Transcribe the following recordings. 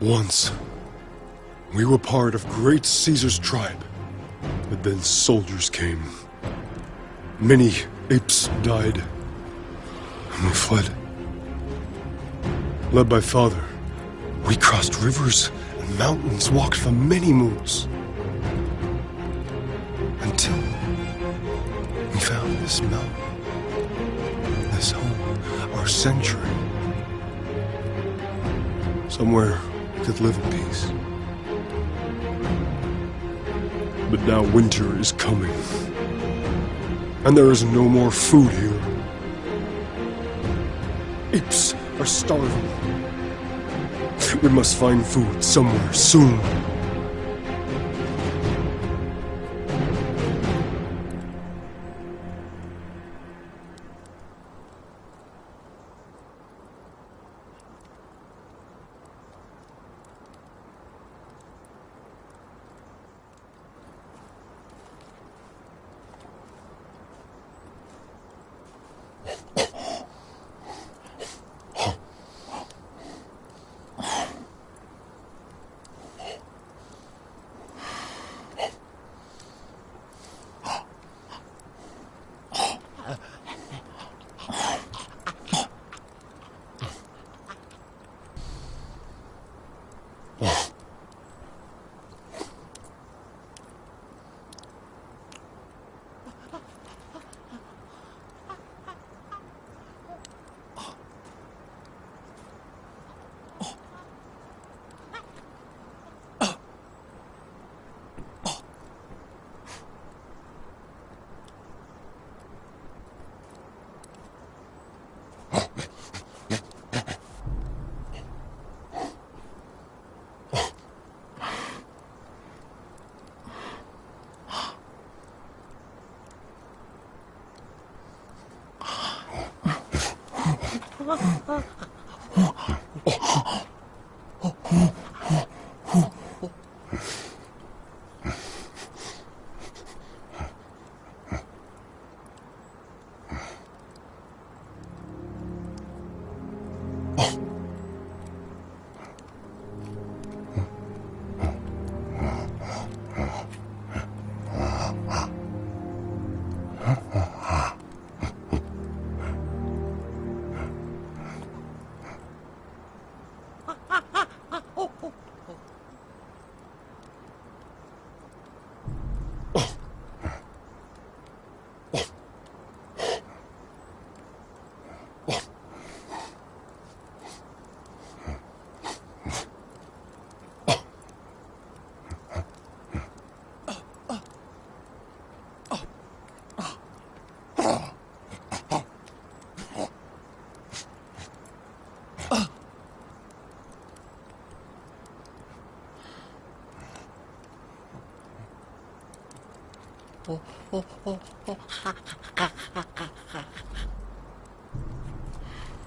Once, we were part of great Caesar's tribe, but then soldiers came. Many apes died, and we fled. Led by Father, we crossed rivers and mountains, walked for many moons. Until we found this mountain, this home, our sanctuary. Somewhere we could live in peace. But now winter is coming, and there is no more food here. Apes are starving. We must find food somewhere soon.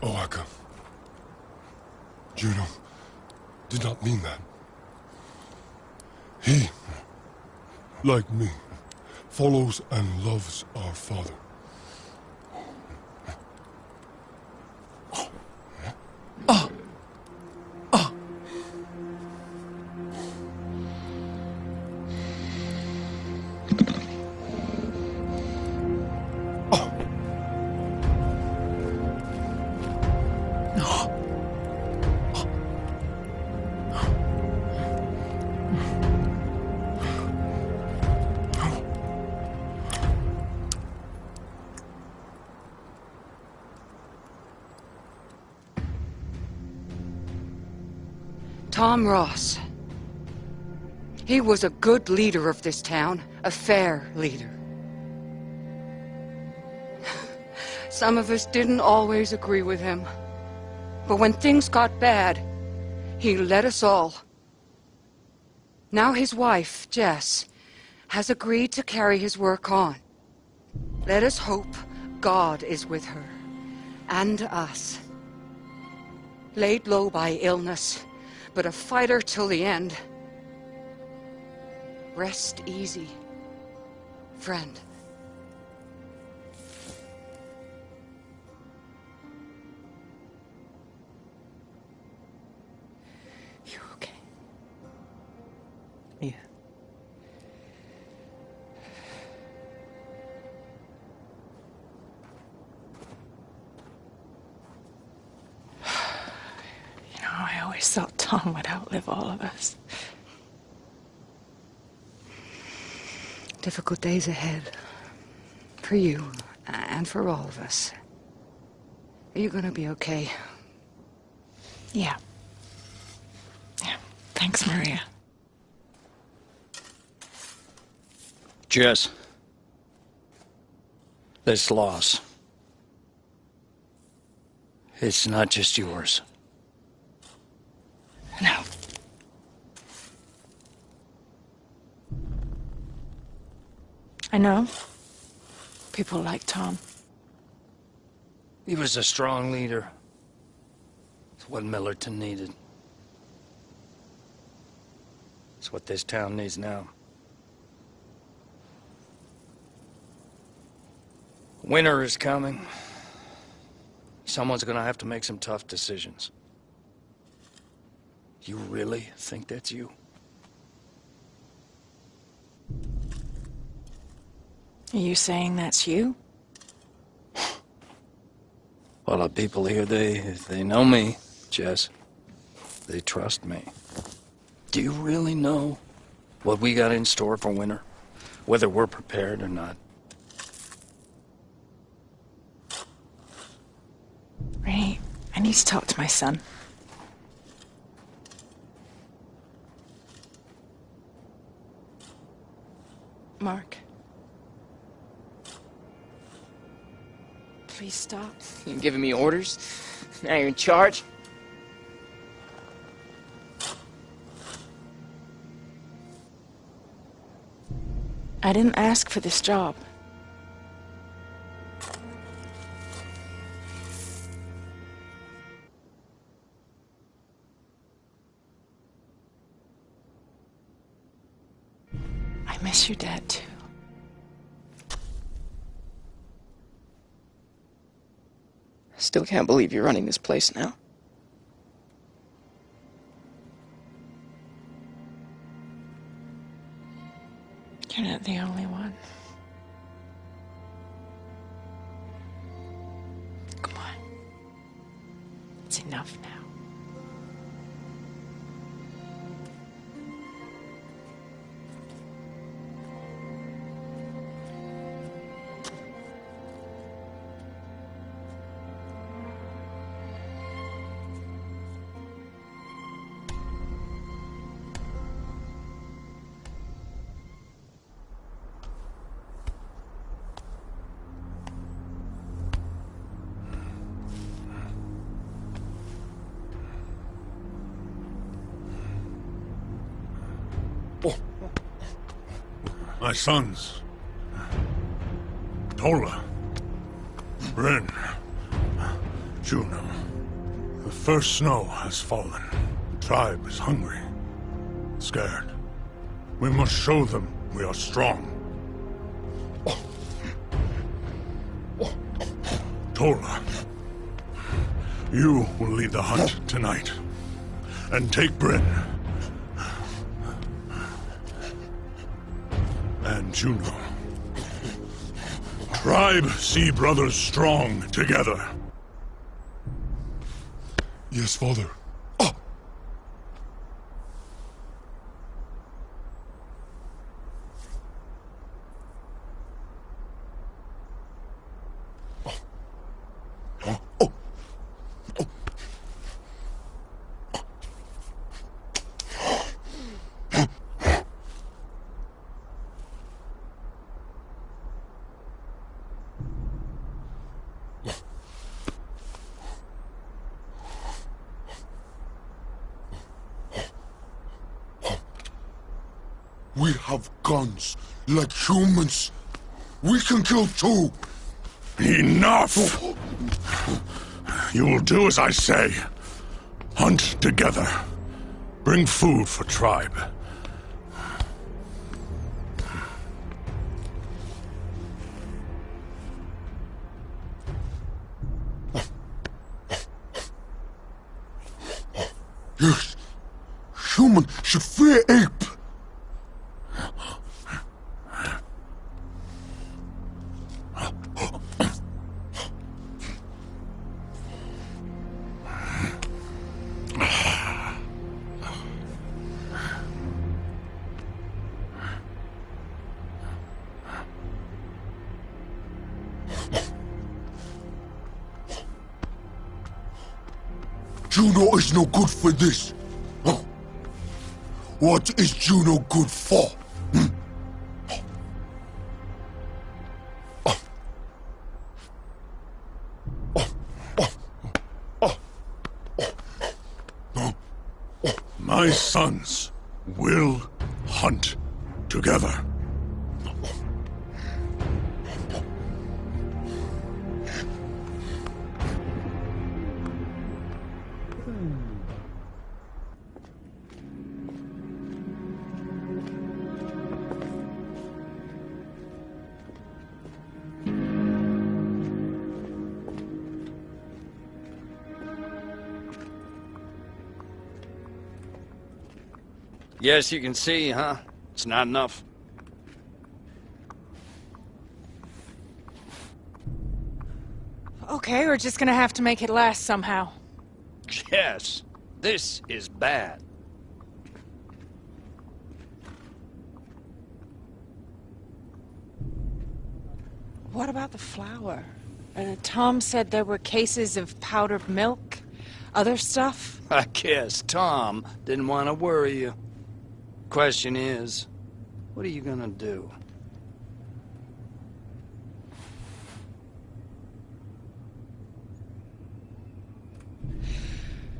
Oaka, Juno did not mean that. He, like me, follows and loves our father. Tom Ross. He was a good leader of this town, a fair leader. Some of us didn't always agree with him, but when things got bad, he led us all. Now his wife, Jess, has agreed to carry his work on. Let us hope God is with her and us. Laid low by illness, but a fighter till the end. Rest easy, friend. You okay? always thought Tom would outlive all of us. Difficult days ahead. For you, and for all of us. Are you gonna be okay? Yeah. Yeah. Thanks, Maria. Jess. This loss. It's not just yours. No. I know. People like Tom. He was a strong leader. It's what Millerton needed. It's what this town needs now. Winter is coming. Someone's gonna have to make some tough decisions. You really think that's you? Are you saying that's you? Well, the people here, they know me, Jess. They trust me. Do you really know what we got in store for winter? Whether we're prepared or not? Ray, I need to talk to my son. Mark. Please stop. You're giving me orders? Now you're in charge? I didn't ask for this job. I miss your dad, too. Still can't believe you're running this place now. You're not the only one. Come on. It's enough now. My sons, Tola, Bryn, Juno. The first snow has fallen. The tribe is hungry, scared. We must show them we are strong. Tola, you will lead the hunt tonight, and take Bryn. And Juno. Tribe see brothers strong together. Yes, father. Oh. Oh. Oh. Oh. Oh. We have guns, like humans. We can kill too. Enough! You will do as I say. Hunt together. Bring food for tribe. Yes. Human should fear ape. Juno is no good for this. Huh. What is Juno good for? Hmm? My sons will hunt together. Yes, you can see, huh? It's not enough. Okay, we're just gonna have to make it last somehow. Yes, this is bad. What about the flour? And Tom said there were cases of powdered milk, other stuff? I guess Tom didn't want to worry you. Question is, what are you gonna do?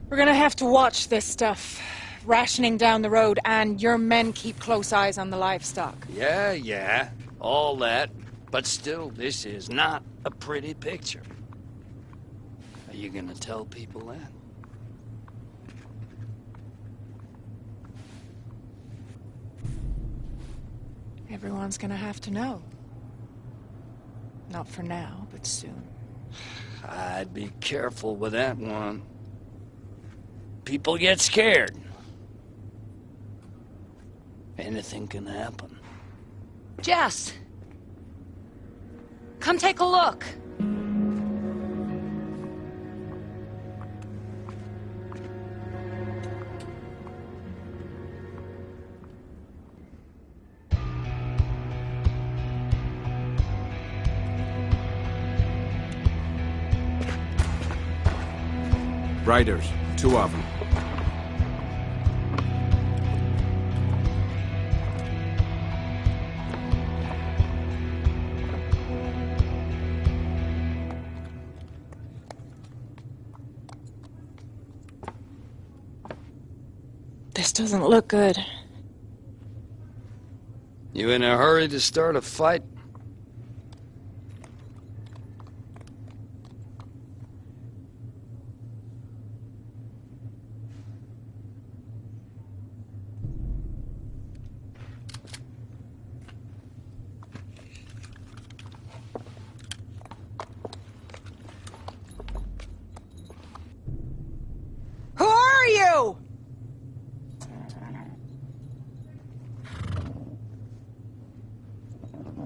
We're gonna have to watch this stuff. Rationing down the road, and your men keep close eyes on the livestock. Yeah, all that. But still, this is not a pretty picture. Are you gonna tell people that? Everyone's gonna have to know. Not for now, but soon. I'd be careful with that one. People get scared. Anything can happen. Jess! Come take a look! Riders, 2 of them. This doesn't look good. You in a hurry to start a fight?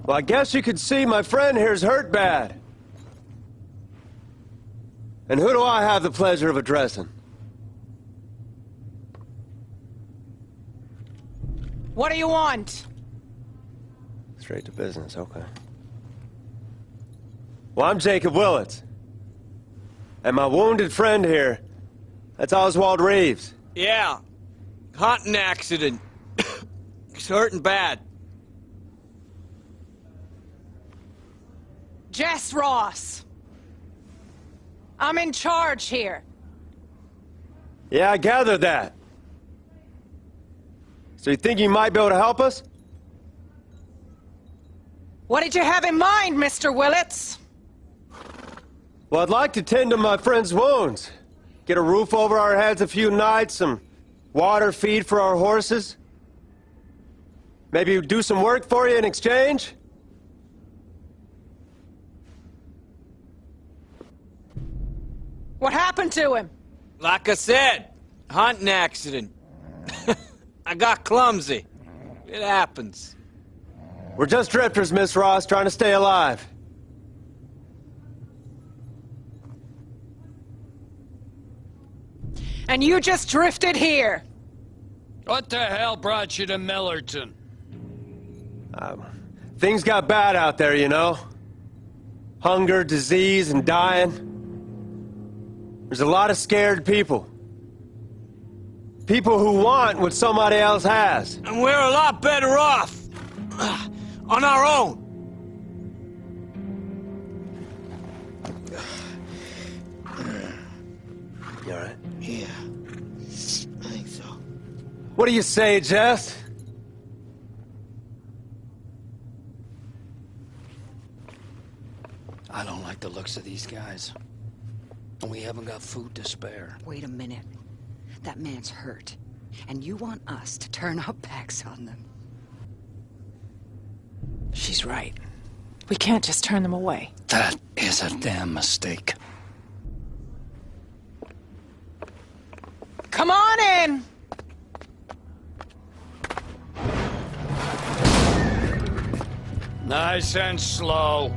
Well, I guess you could see my friend here's hurt bad. And who do I have the pleasure of addressing? What do you want? Straight to business, okay. Well, I'm Jacob Willits. And my wounded friend here, that's Oswald Reeves. Yeah. Hunting accident. He's hurting bad. Jess Ross. I'm in charge here. Yeah, I gathered that. So you think you might be able to help us? What did you have in mind, Mr. Willits? Well, I'd like to tend to my friend's wounds. Get a roof over our heads a few nights, some water, feed for our horses. Maybe do some work for you in exchange? What happened to him? Like I said, hunting accident. I got clumsy. It happens. We're just drifters, Miss Ross, trying to stay alive. And you just drifted here. What the hell brought you to Millerton? Things got bad out there, you know. Hunger, disease, and dying. There's a lot of scared people. People who want what somebody else has. And we're a lot better off. On our own. You all right? Yeah. I think so. What do you say, Jess? I don't like the looks of these guys. And we haven't got food to spare. Wait a minute. That man's hurt. And you want us to turn our backs on them. She's right. We can't just turn them away. That is a damn mistake. Come on in! Nice and slow.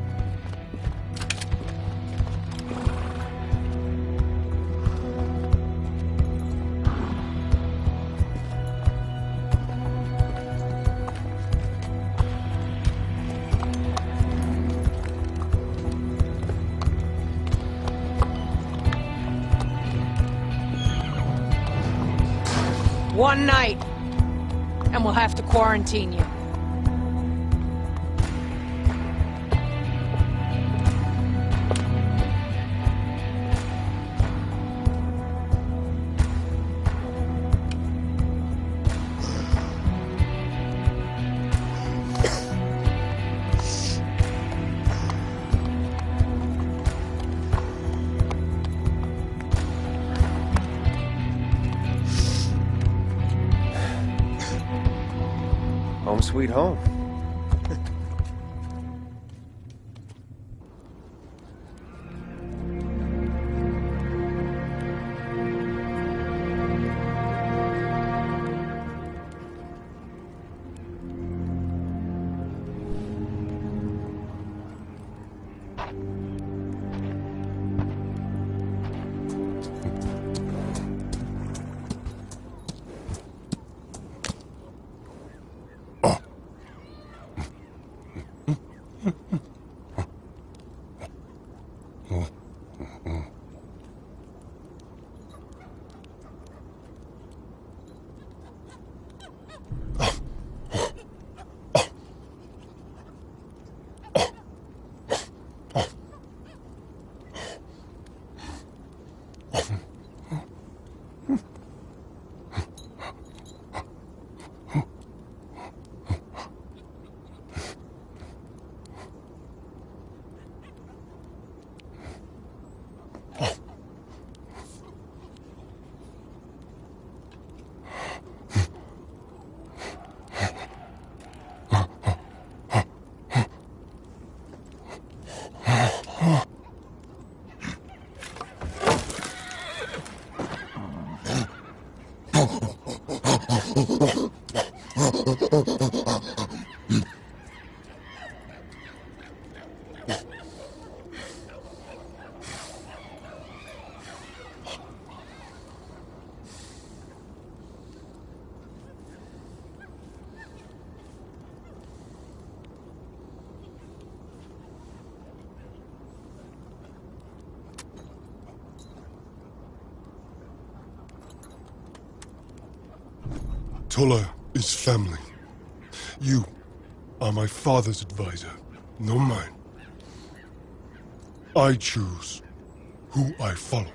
One night, and we'll have to quarantine you. Sweet home. Tulla is family. You are my father's advisor, not mine. I choose who I follow.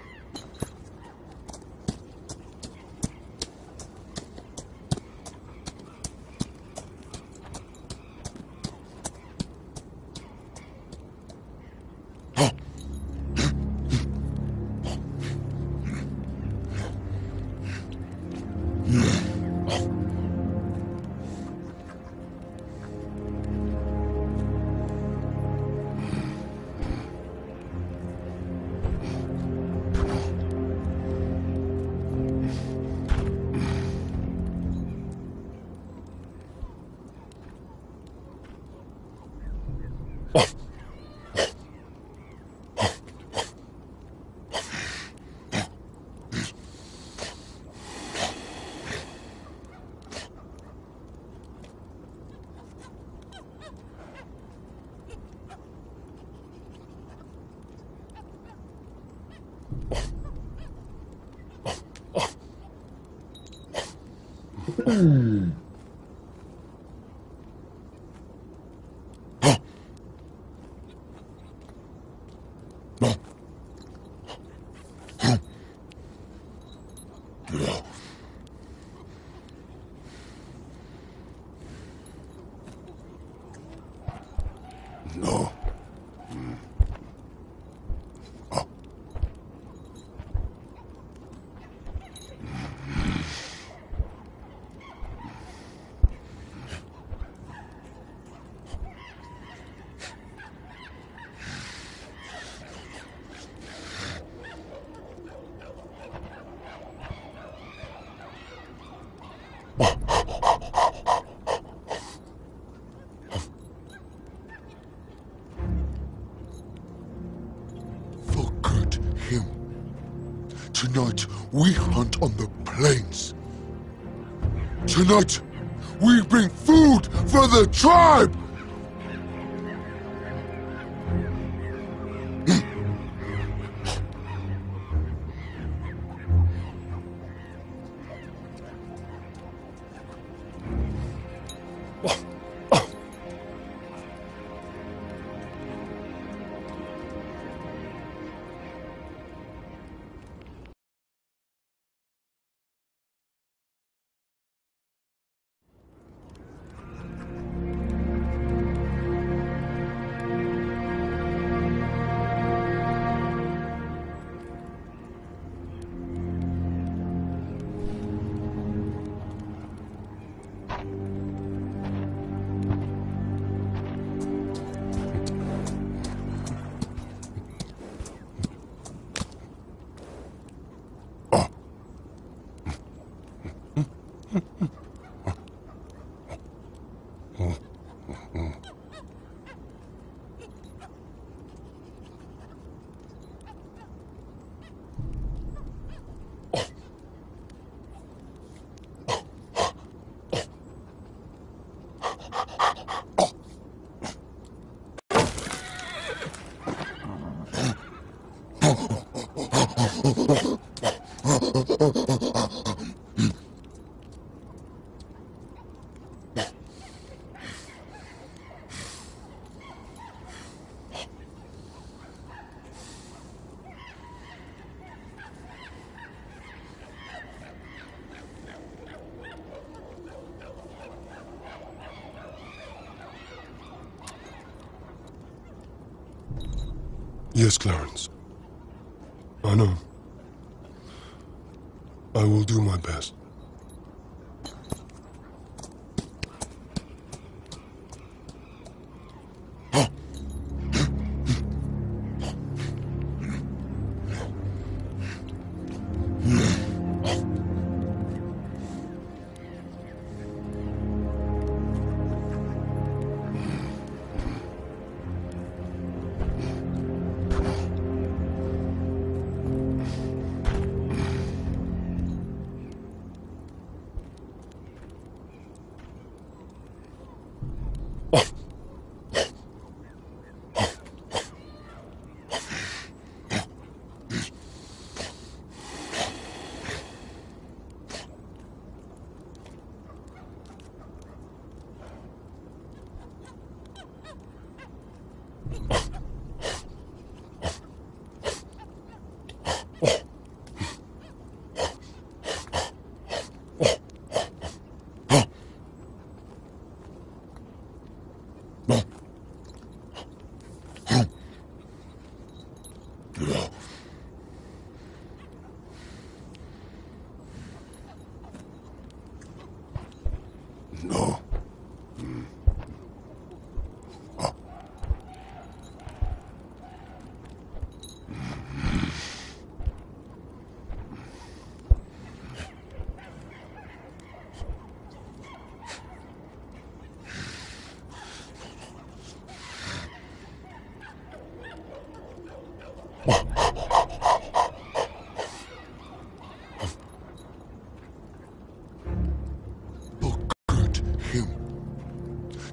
Tonight, we hunt on the plains. Tonight, we bring food for the tribe! Yes, Clarence. I know. I will do my best.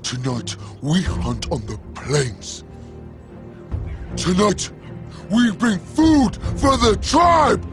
Tonight, we hunt on the plains. Tonight, we bring food for the tribe!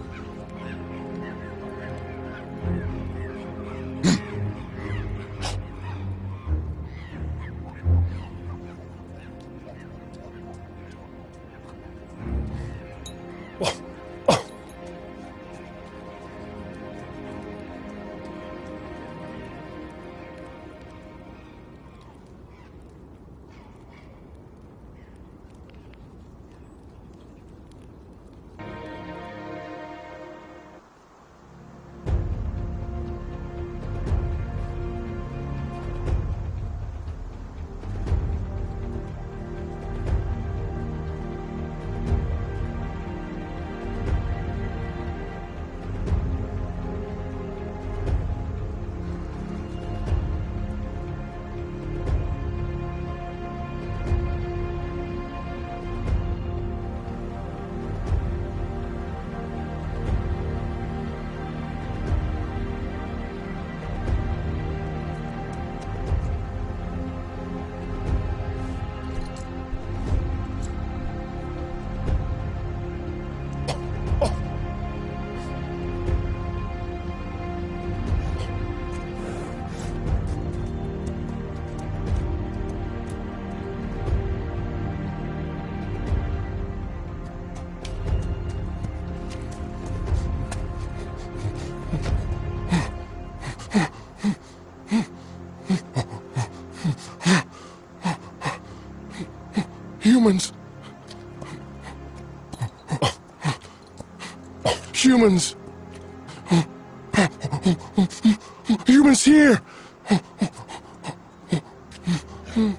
Humans. Humans. Humans here. Humans.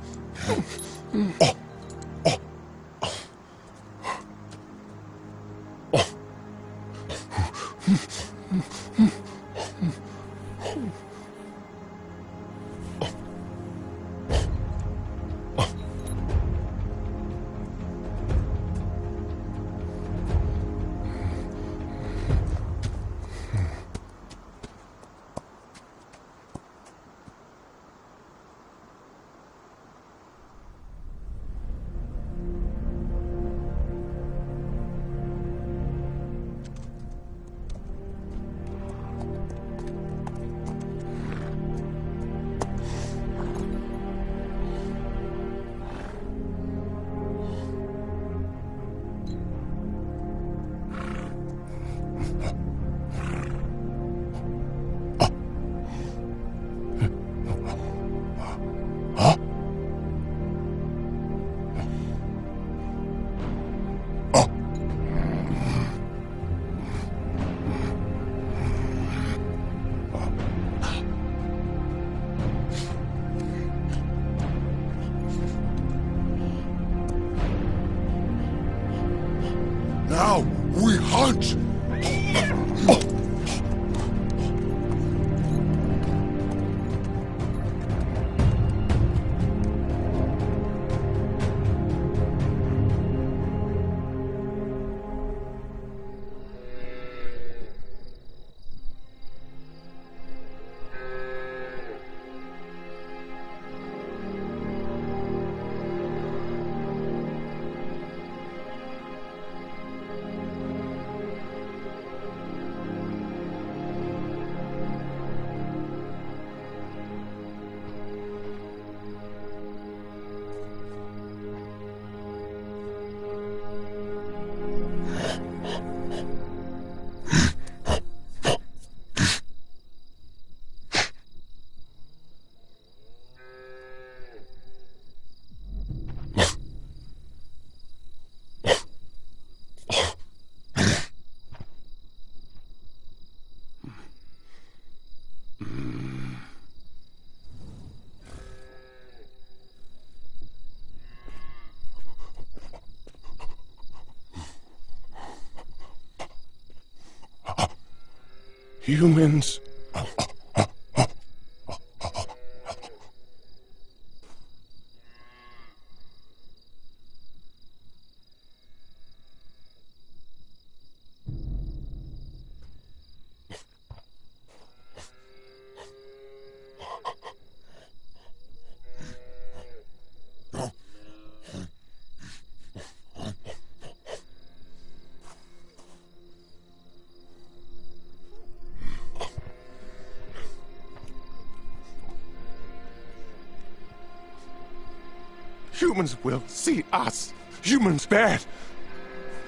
Humans will see us. Humans bad.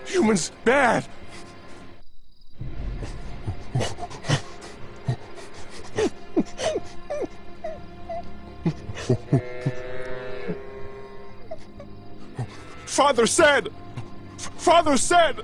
Humans bad. Father said. Father said.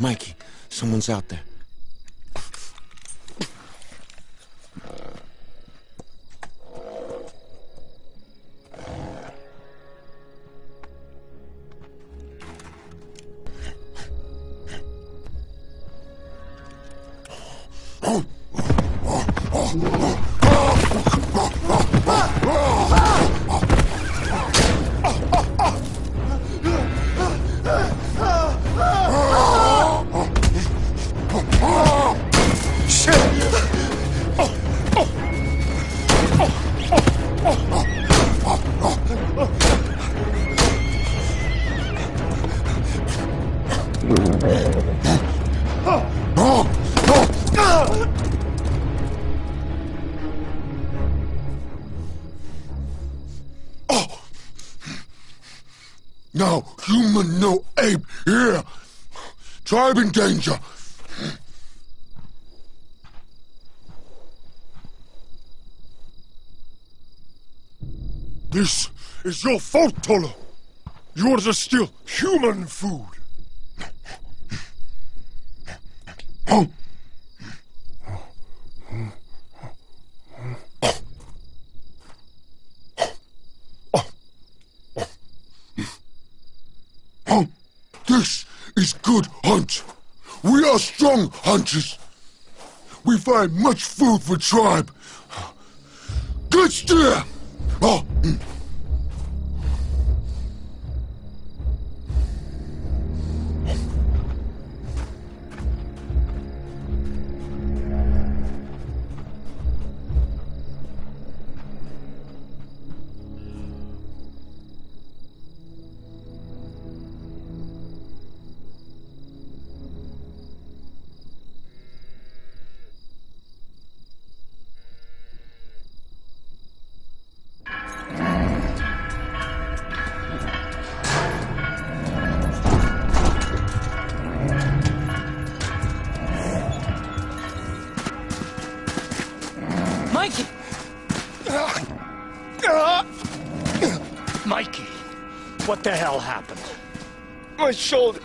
Mikey, someone's out there. No human, no ape here. Tribe in danger. This is your fault, Tolo. You ordered us steal human food. Oh. This is good hunt. We are strong hunters. We find much food for tribe. Good steer! Oh. Mikey, what the hell happened? My shoulder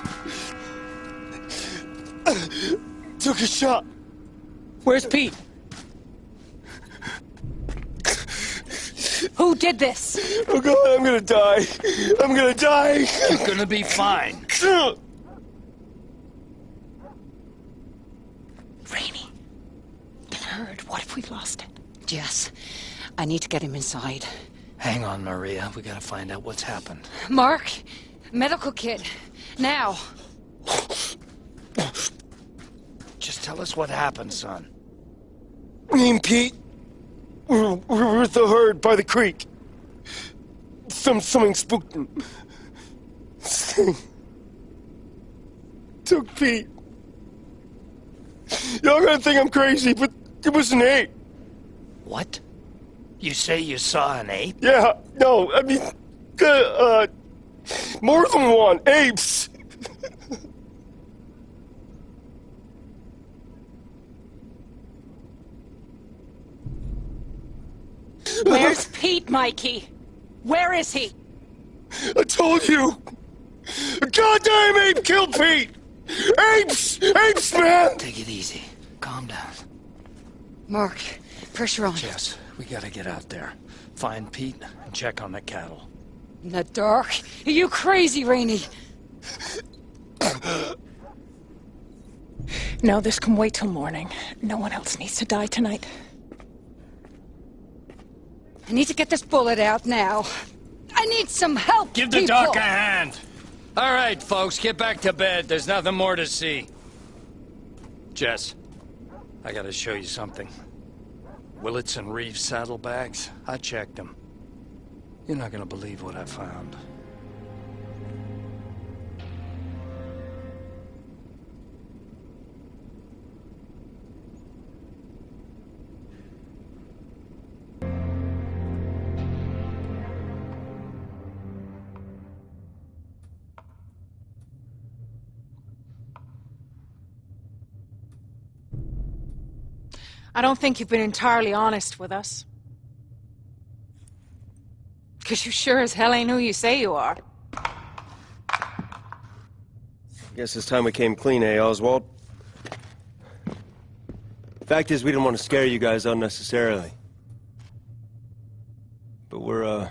took a shot. Where's Pete? Who did this? Oh God, I'm gonna die. I'm gonna die. You're gonna be fine. Rainey, the herd, what if we lost it? Jess, I need to get him inside. Hang on, Maria. We gotta find out what's happened. Mark, medical kit, now. Just tell us what happened, son. Me and Pete, we were with the herd by the creek. Something spooked him. Took Pete. Y'all gonna think I'm crazy, but it was an ape. What? You say you saw an ape? Yeah, no, I mean, more than one, apes! Where's Pete, Mikey? Where is he? I told you! A goddamn ape killed Pete! Apes! Apes, man! Take it easy. Calm down. Mark, pressure on. Yes. We gotta get out there, find Pete, and check on the cattle. In the dark? Are you crazy, Rainey? No, this can wait till morning. No one else needs to die tonight. I need to get this bullet out now. I need some help, people. Give the doc a hand. All right, folks, get back to bed. There's nothing more to see. Jess, I gotta show you something. Willits and Reeves saddlebags, I checked them. You're not gonna believe what I found. I don't think you've been entirely honest with us. 'Cause you sure as hell ain't who you say you are. Guess this time we came clean, eh, Oswald? Fact is, we didn't want to scare you guys unnecessarily. But we're,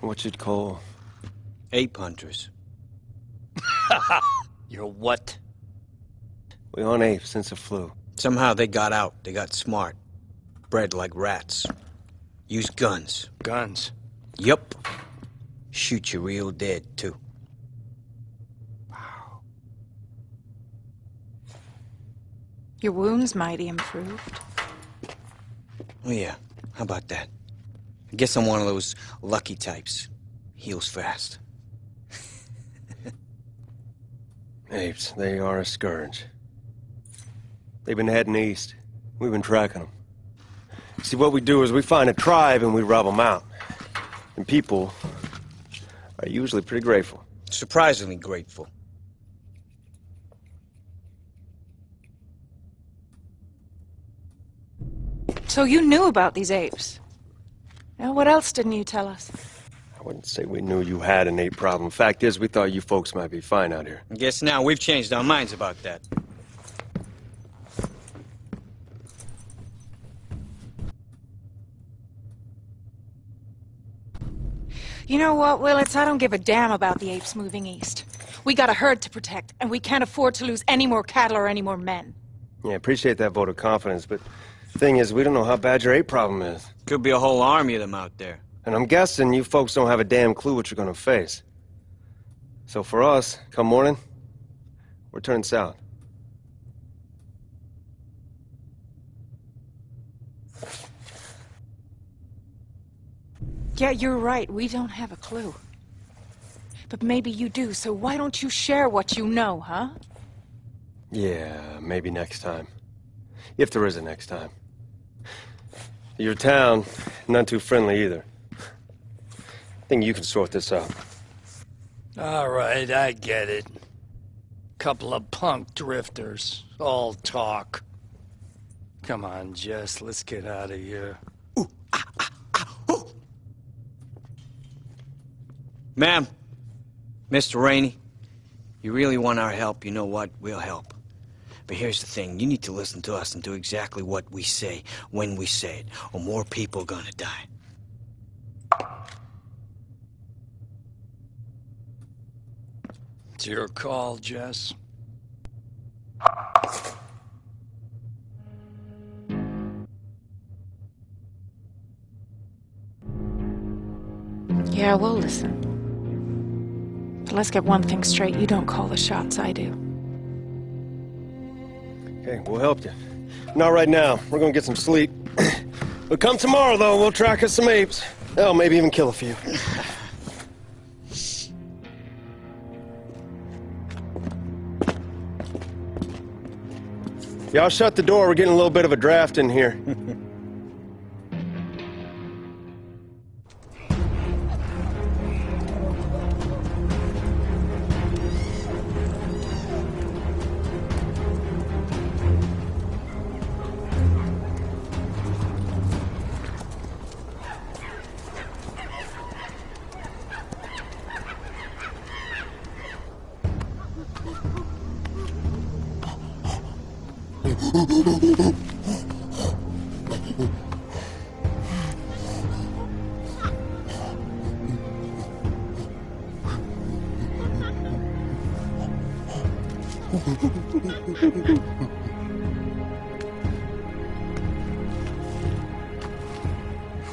what you'd call... ape hunters. You're what? We hunt apes since the flu. Somehow they got out. They got smart. Bred like rats. Use guns. Guns? Yup. Shoot you real dead, too. Wow. Your wound's mighty improved. Oh, yeah. How about that? I guess I'm one of those lucky types. Heals fast. Apes, they are a scourge. They've been heading east. We've been tracking them. See, what we do is we find a tribe and we rob them out. And people are usually pretty grateful. Surprisingly grateful. So you knew about these apes. Now, what else didn't you tell us? I wouldn't say we knew you had an ape problem. Fact is, we thought you folks might be fine out here. I guess now we've changed our minds about that. You know what, Willits? I don't give a damn about the apes moving east. We got a herd to protect, and we can't afford to lose any more cattle or any more men. Yeah, I appreciate that vote of confidence, but the thing is, we don't know how bad your ape problem is. Could be a whole army of them out there. And I'm guessing you folks don't have a damn clue what you're gonna face. So for us, come morning, we're turning south. Yeah, you're right. We don't have a clue. But maybe you do, so why don't you share what you know, huh? Yeah, maybe next time. If there is a next time. Your town, none too friendly either. I think you can sort this out. All right, I get it. Couple of punk drifters. All talk. Come on, Jess, let's get out of here. Ooh, ah, ah. Ma'am, Mr. Rainey, you really want our help, you know what, we'll help. But here's the thing, you need to listen to us and do exactly what we say, when we say it, or more people are gonna die. It's your call, Jess. Yeah, we'll listen. But let's get one thing straight. You don't call the shots, I do. Okay, we'll help you. Not right now. We're gonna get some sleep. But come tomorrow, though, we'll track us some apes. Hell, maybe even kill a few. Yeah, I'll shut the door. We're getting a little bit of a draft in here.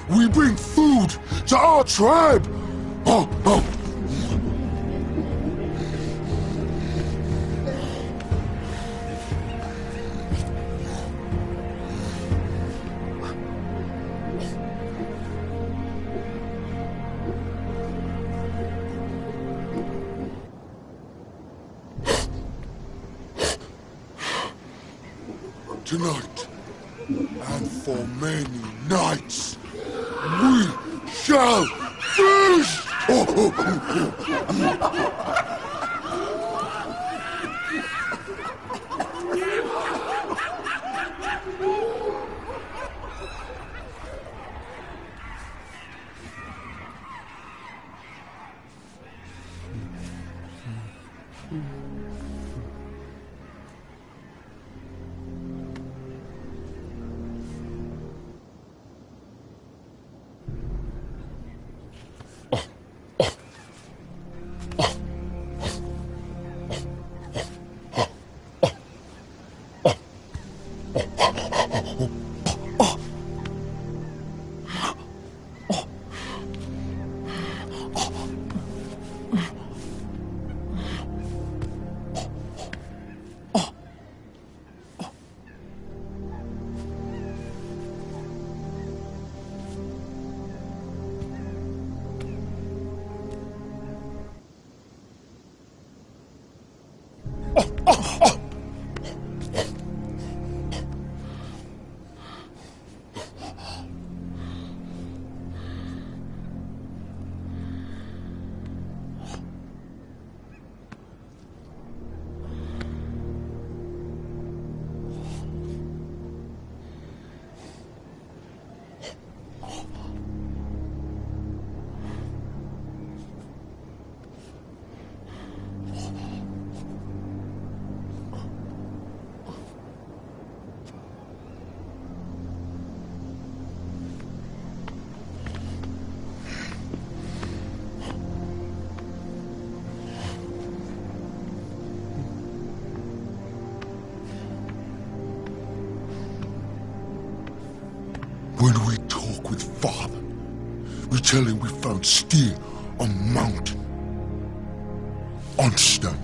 We bring food to our tribe. Oh, oh. Tonight, and for many nights, we shall feast! We tell him we found steel on mountain. On stone.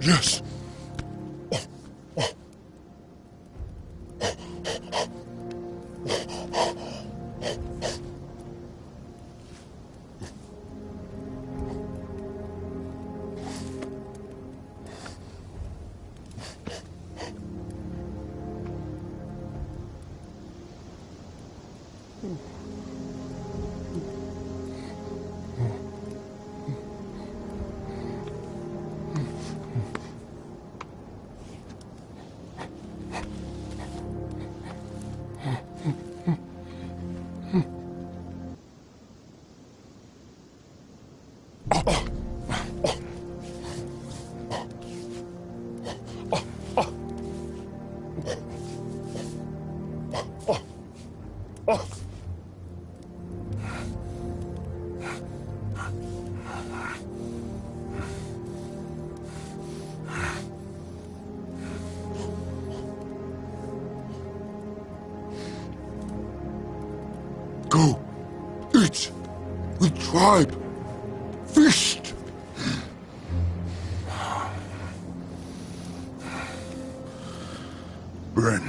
Yes. Go. Eat. We tried. Fished. Bryn,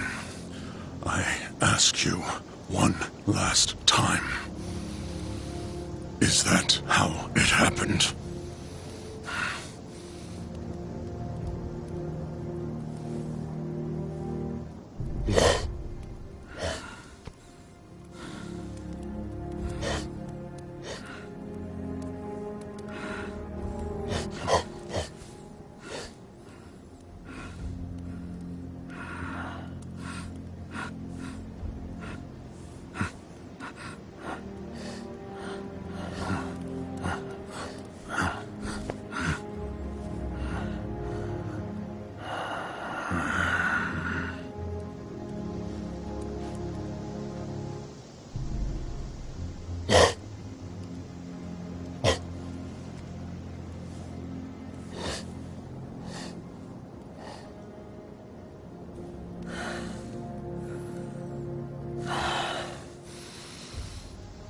I ask you one last time. Is that how it happened?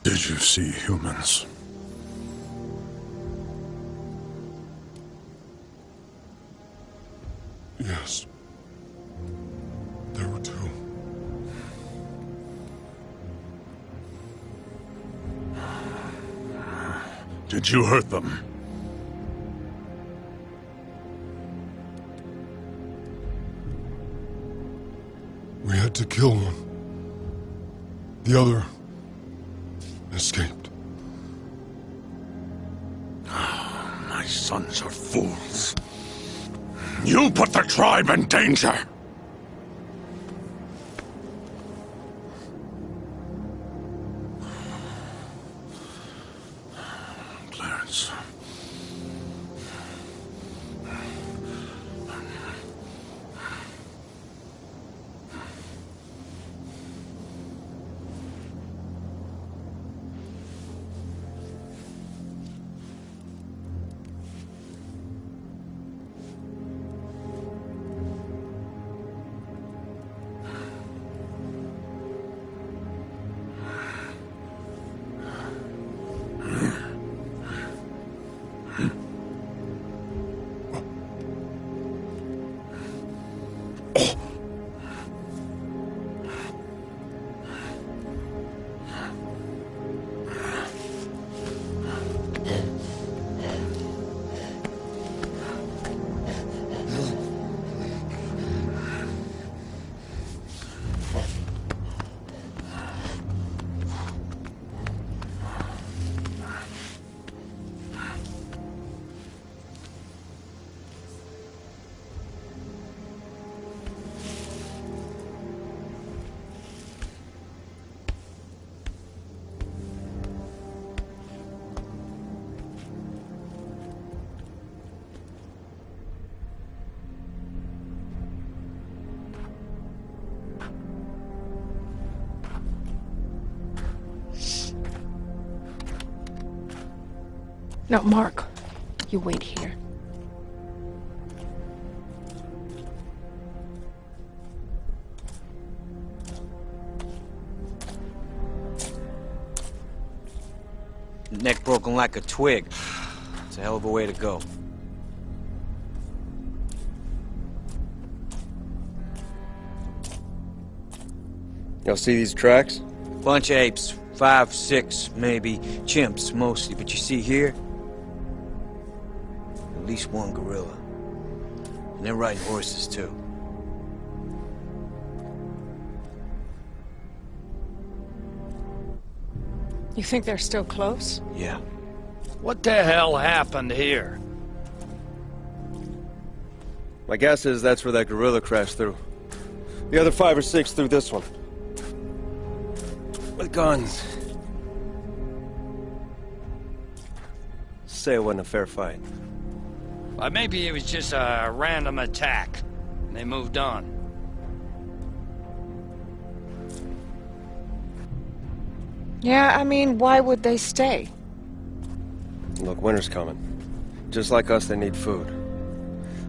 Did you see humans? Yes. There were two. Did you hurt them? We had to kill one. The other escaped. Oh, my sons are fools. You put the tribe in danger! Clarence. Now, Mark, you wait here. Neck broken like a twig. It's a hell of a way to go. Y'all see these tracks? Bunch of apes. 5, 6, maybe. Chimps, mostly. But you see here? At least one gorilla. And they're riding horses, too. You think they're still close? Yeah. What the hell happened here? My guess is that's where that gorilla crashed through. The other 5 or 6 through this one. With guns. Say it wasn't a fair fight. Maybe it was just a random attack, and they moved on. Yeah, I mean, why would they stay? Look, winter's coming. Just like us, they need food.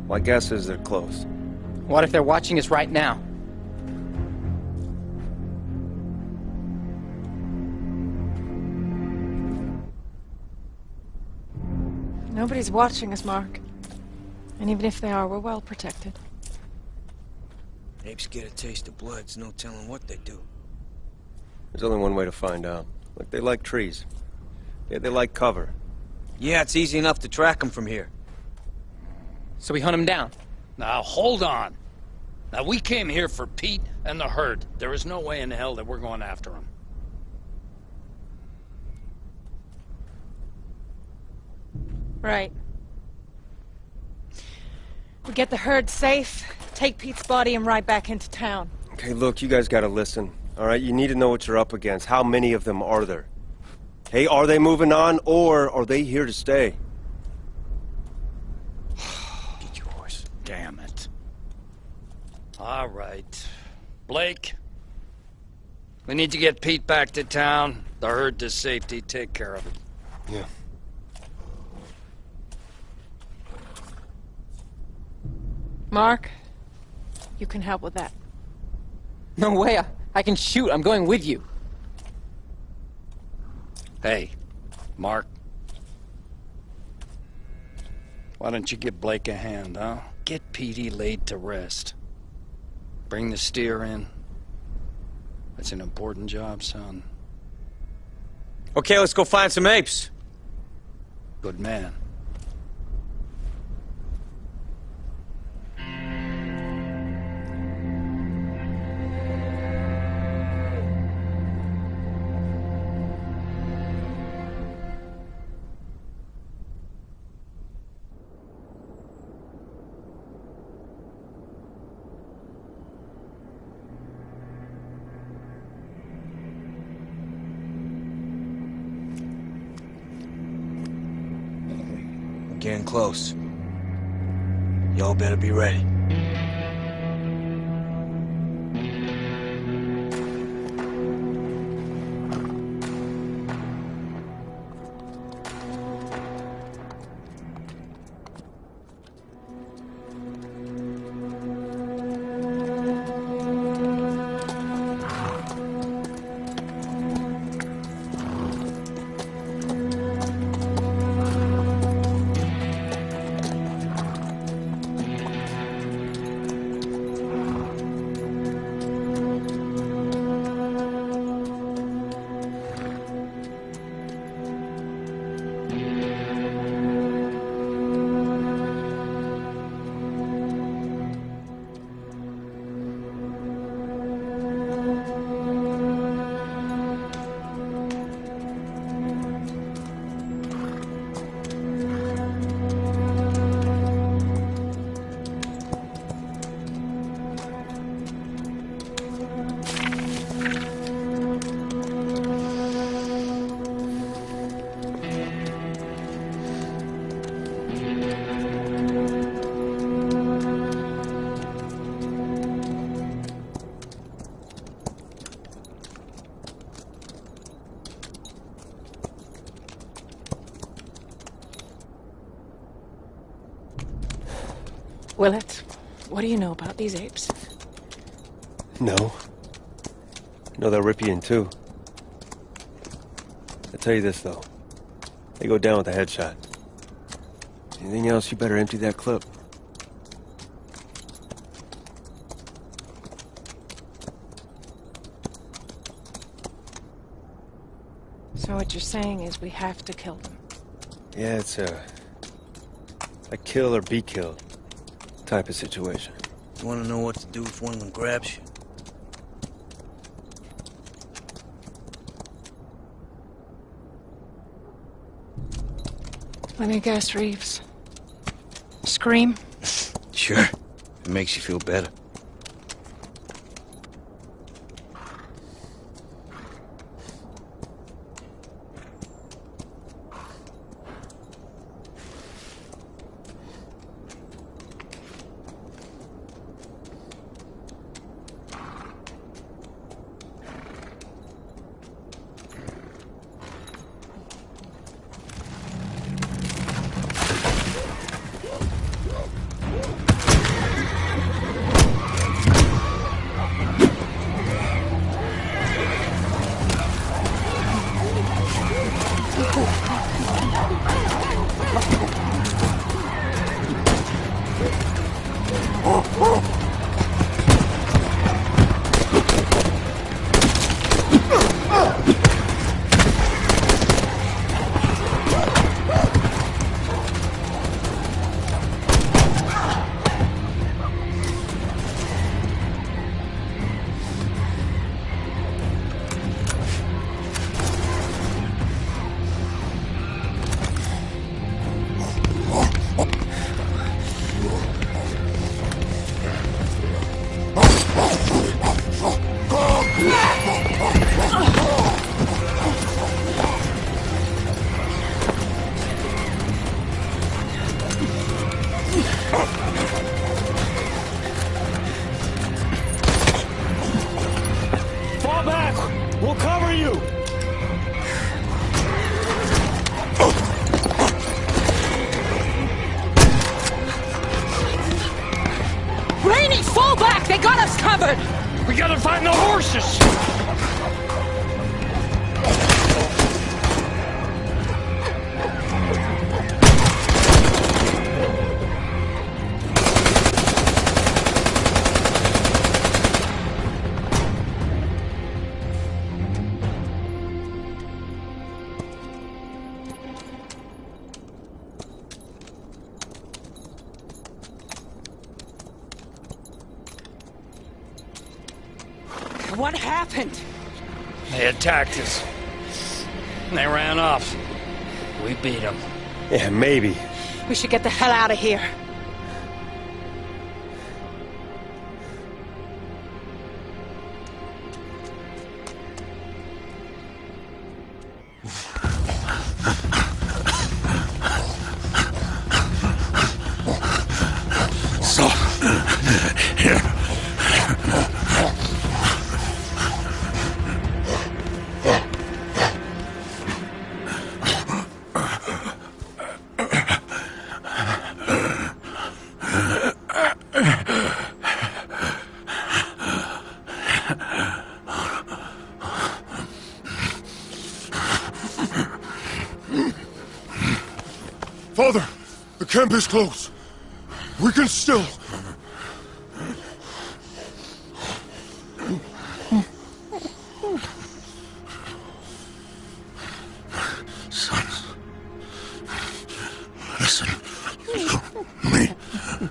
My guess is they're close. What if they're watching us right now? Nobody's watching us, Mark. And even if they are, we're well protected. Apes get a taste of blood, it's no telling what they do. There's only one way to find out. Look, they like trees. They like cover. Yeah, it's easy enough to track them from here. So we hunt them down. Now, hold on. Now, we came here for Pete and the herd. There is no way in hell that we're going after them. Right. We get the herd safe, take Pete's body, and ride back into town. Okay, look, you guys gotta listen. All right, you need to know what you're up against. How many of them are there? Hey, are they moving on, or are they here to stay? Get your horse. Damn it. All right. Blake, we need to get Pete back to town, the herd to safety, take care of it. Yeah. Mark, you can help with that. No way. I can shoot. I'm going with you. Hey, Mark. Why don't you give Blake a hand, huh? Get Petey laid to rest. Bring the steer in. That's an important job, son. Okay, let's go find some apes. Good man. getting close. Y'all better be ready. Willits, what do you know about these apes? No, they'll rip you in too. I'll tell you this though. They go down with a headshot. Anything else, you better empty that clip. So what you're saying is we have to kill them? Yeah, it's a kill or be killed type of situation. You want to know what to do if one of them grabs you? Let me guess, Reeves. Scream? Sure. It makes you feel better. What happened? They attacked us. They ran off. We beat them. Yeah, maybe. We should get the hell out of here. camp is close. We can still... Son, listen to me. Listen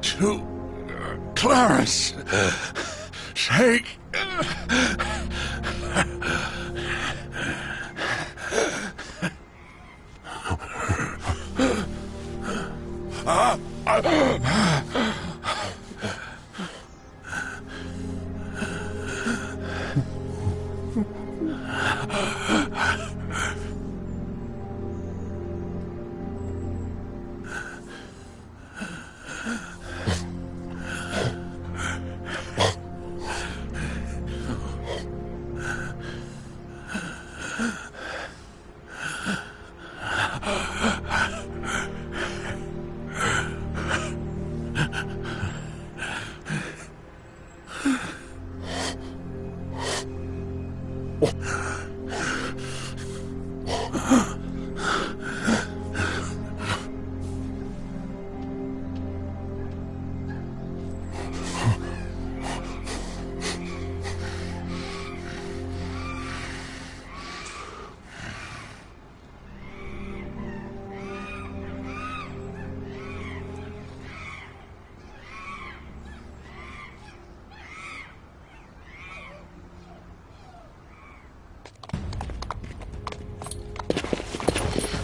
to Clarence. Shake.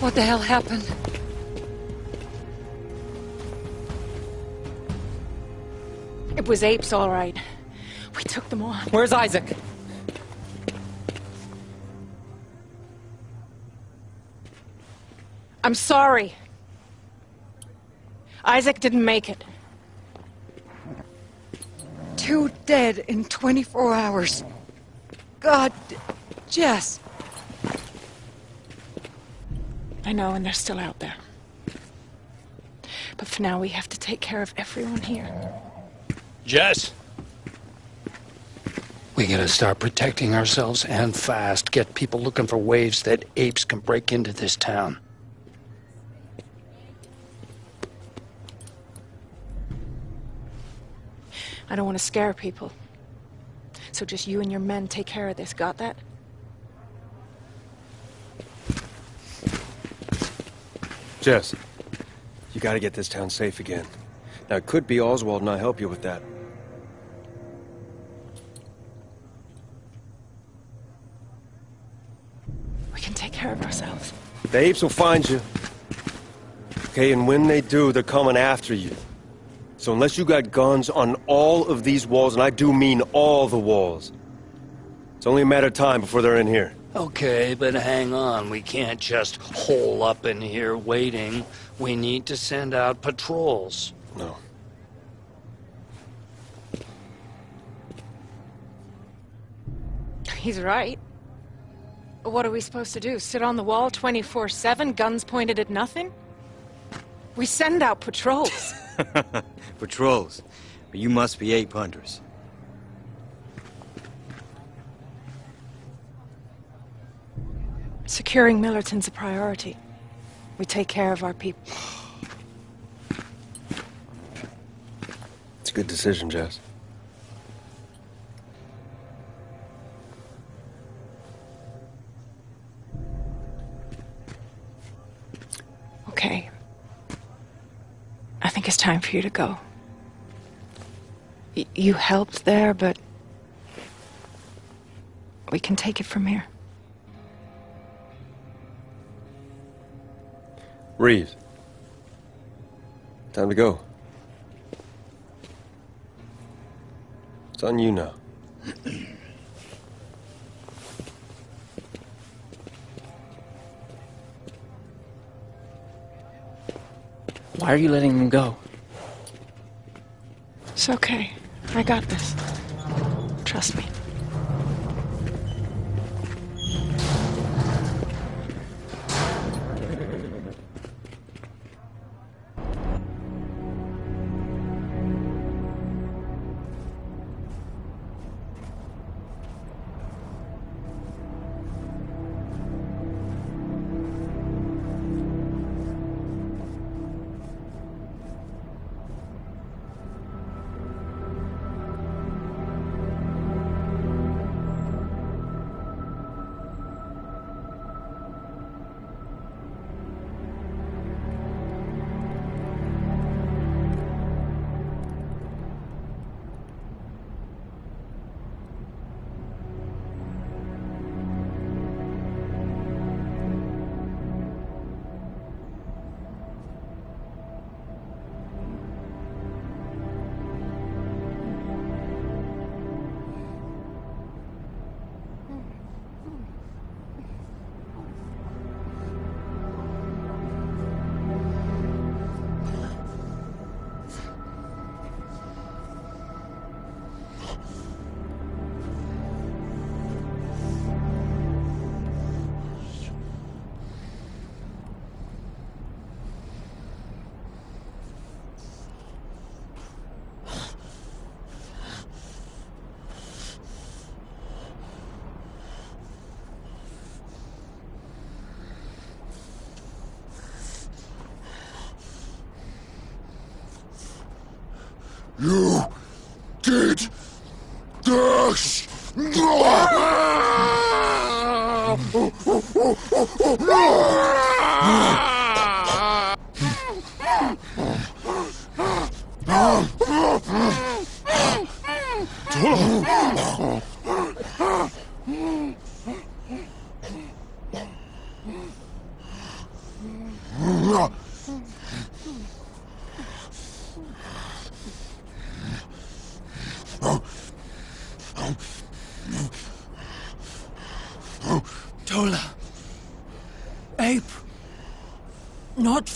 What the hell happened? It was apes, all right. We took them on. Where's Isaac? I'm sorry. Isaac didn't make it. 2 dead in 24 hours. God, Jess. I know, and they're still out there. But for now, we have to take care of everyone here. Jess! We gotta start protecting ourselves, and fast. Get people looking for ways that apes can break into this town. I don't want to scare people. So just you and your men take care of this, got that? Jess, you gotta get this town safe again. Now, it could be Oswald and I help you with that. We can take care of ourselves. The apes will find you. Okay, and when they do, they're coming after you. So unless you got guns on all of these walls, and I do mean all the walls, it's only a matter of time before they're in here. Okay, but hang on. We can't just hole up in here waiting. We need to send out patrols. No. He's right. What are we supposed to do? Sit on the wall 24/7, guns pointed at nothing? We send out patrols. Patrols? But you must be ape hunters. Securing Millerton's a priority. We take care of our people. It's a good decision, Jess. okay. I think it's time for you to go. You helped there, but we can take it from here. Reeves. Time to go. It's on you now. Why are you letting them go? It's okay. I got this. Trust me. You did this!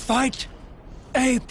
Fight, ape!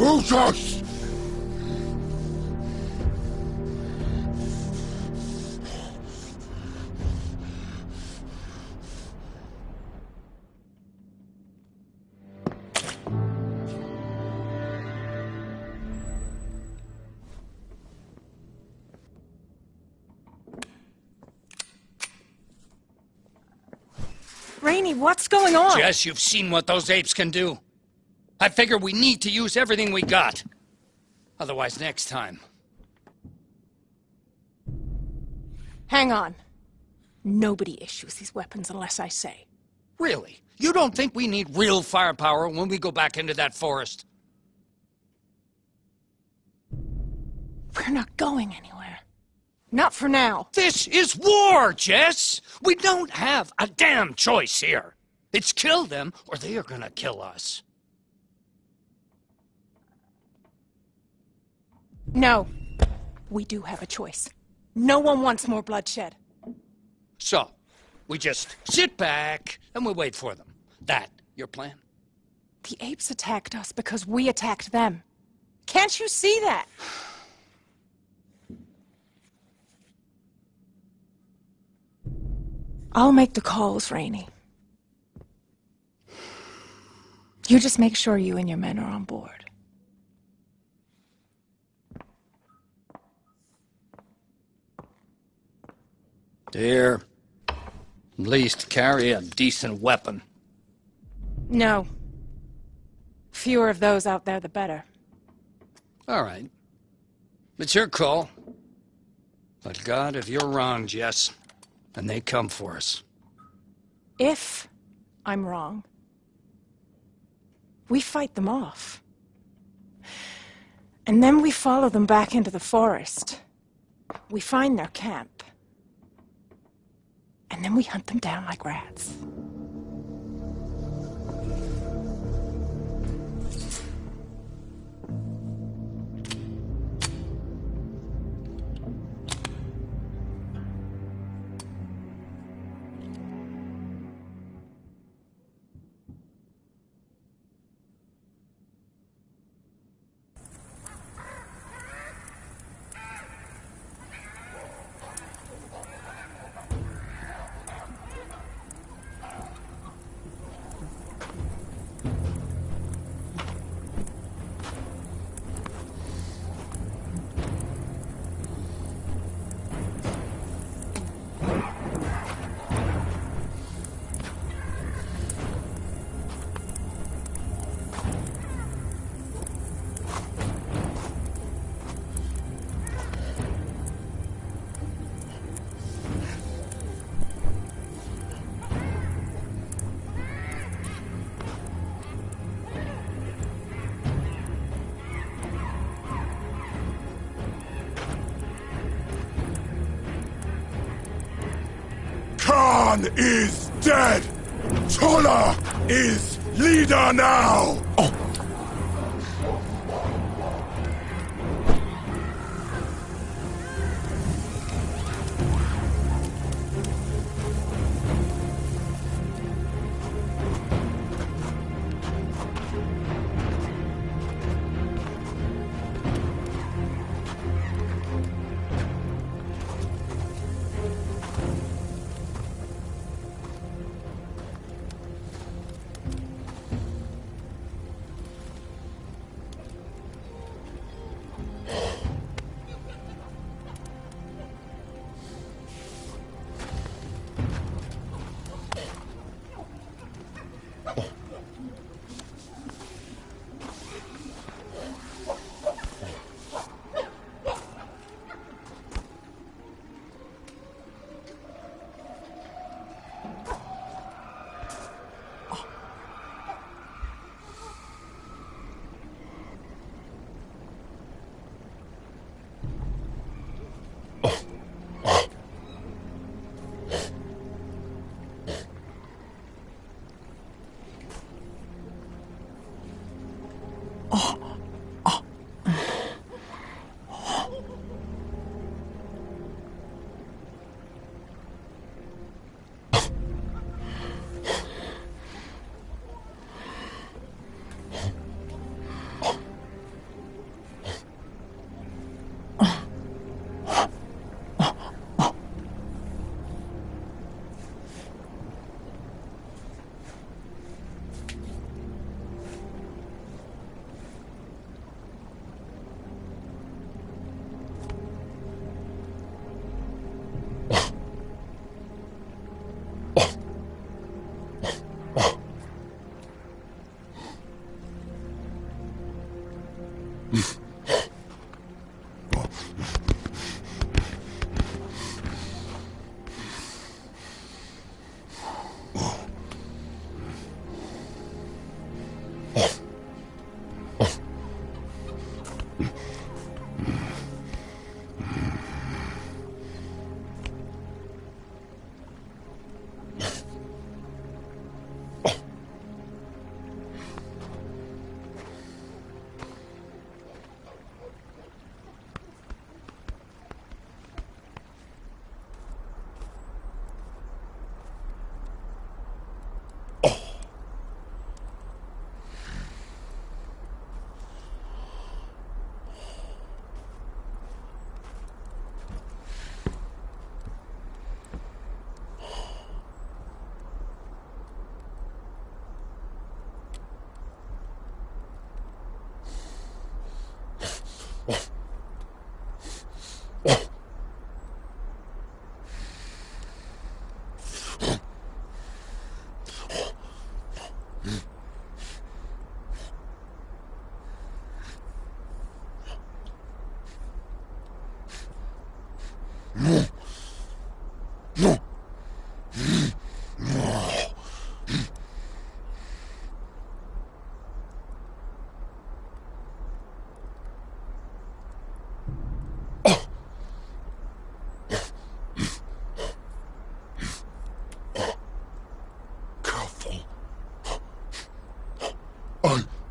Brutus! Rainey, what's going on? Jess, you've seen what those apes can do. I figure we need to use everything we got. Otherwise, next time. Hang on. Nobody issues these weapons unless I say. Really? You don't think we need real firepower when we go back into that forest? We're not going anywhere. Not for now. This is war, Jess! We don't have a damn choice here. It's kill them, or they are gonna kill us. No, we do have a choice. No one wants more bloodshed. So, we just sit back and we wait for them. That your plan? The apes attacked us because we attacked them. Can't you see that? I'll make the calls, Rainey. You just make sure you and your men are on board. Dear, at least carry a decent weapon. No. Fewer of those out there, the better. All right. It's your call. But God, if you're wrong, Jess, and they come for us. If I'm wrong, we fight them off. And then we follow them back into the forest. We find their camp. And then we hunt them down like rats. Khan is dead! Chola is leader now! Oh.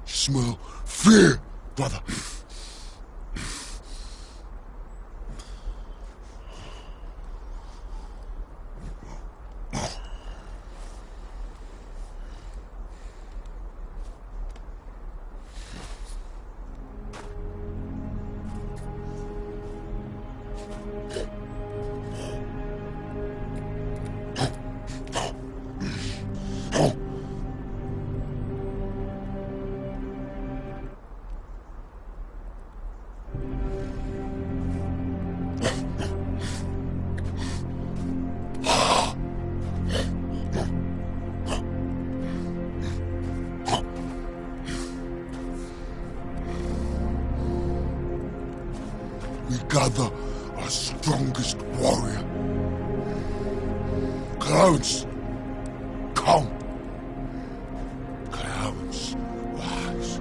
Smell fear, brother. Gather our strongest warrior. Clowns, come. Clowns, wise.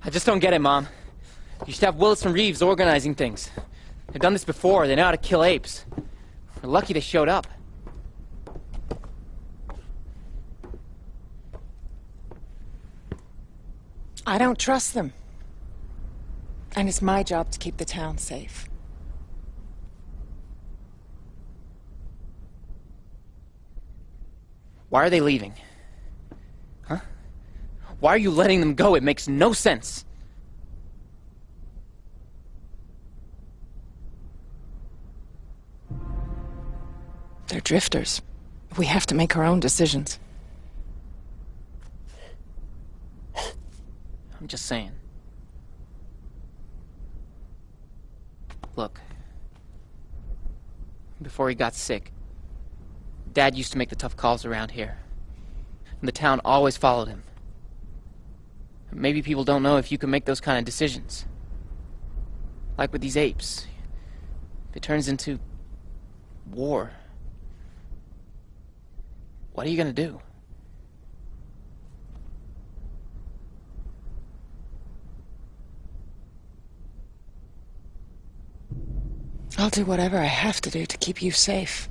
I just don't get it, Mom. You should have Willits and Reeves organizing things. They've done this before. They know how to kill apes. We're lucky they showed up. I don't trust them. And it's my job to keep the town safe. Why are they leaving? Huh? Why are you letting them go? It makes no sense. They're drifters. We have to make our own decisions. I'm just saying. Look, before he got sick, Dad used to make the tough calls around here, and the town always followed him. Maybe people don't know if you can make those kind of decisions. Like with these apes. It turns into war. What are you gonna do? I'll do whatever I have to do to keep you safe.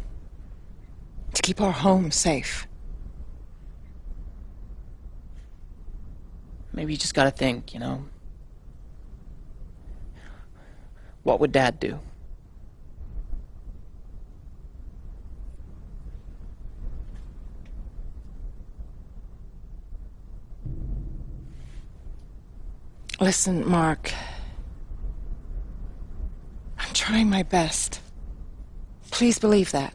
To keep our home safe. Maybe you just gotta think, you know? What would Dad do? Listen, Mark. I'm trying my best. Please believe that.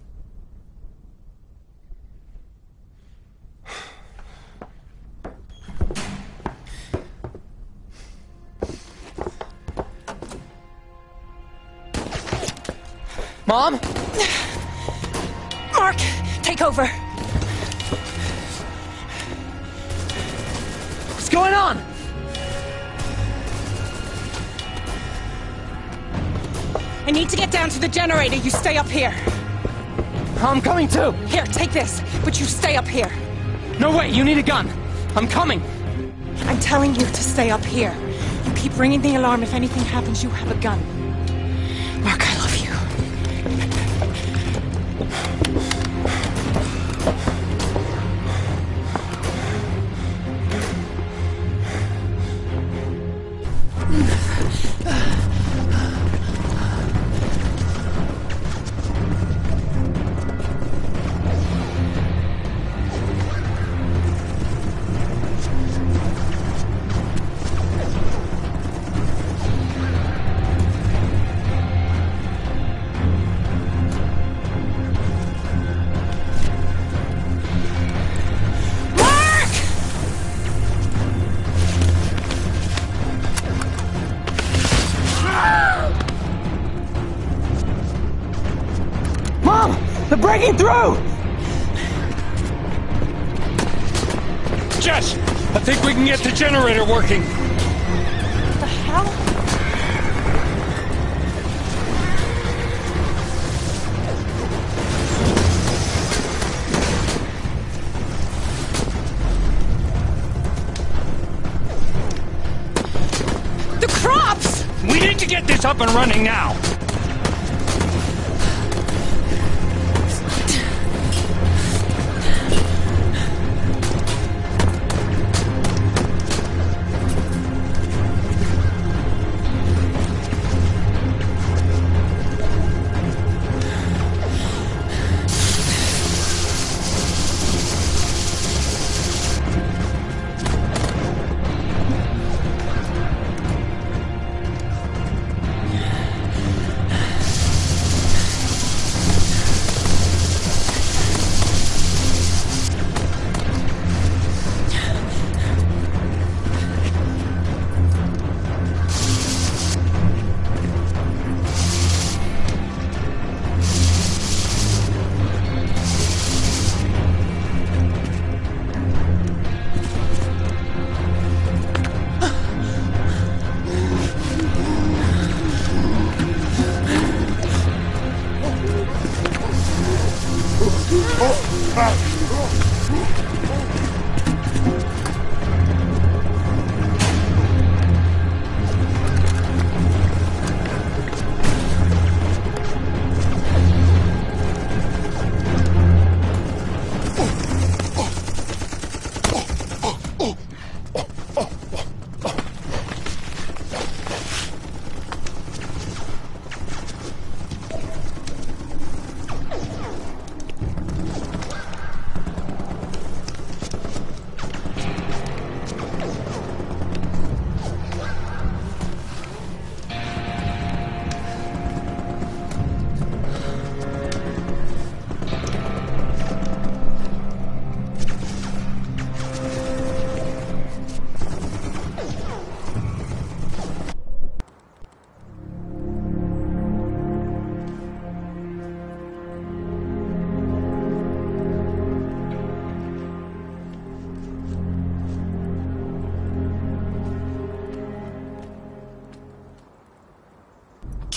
Mom? Mark, take over. What's going on? I need to get down to the generator. You stay up here. I'm coming too. Here, take this, but you stay up here. No way, you need a gun. I'm coming. I'm telling you to stay up here. You keep ringing the alarm. If anything happens, you have a gun. Mark, I love you. Breaking through! Jess, I think we can get the generator working. What the hell? The crops! We need to get this up and running now.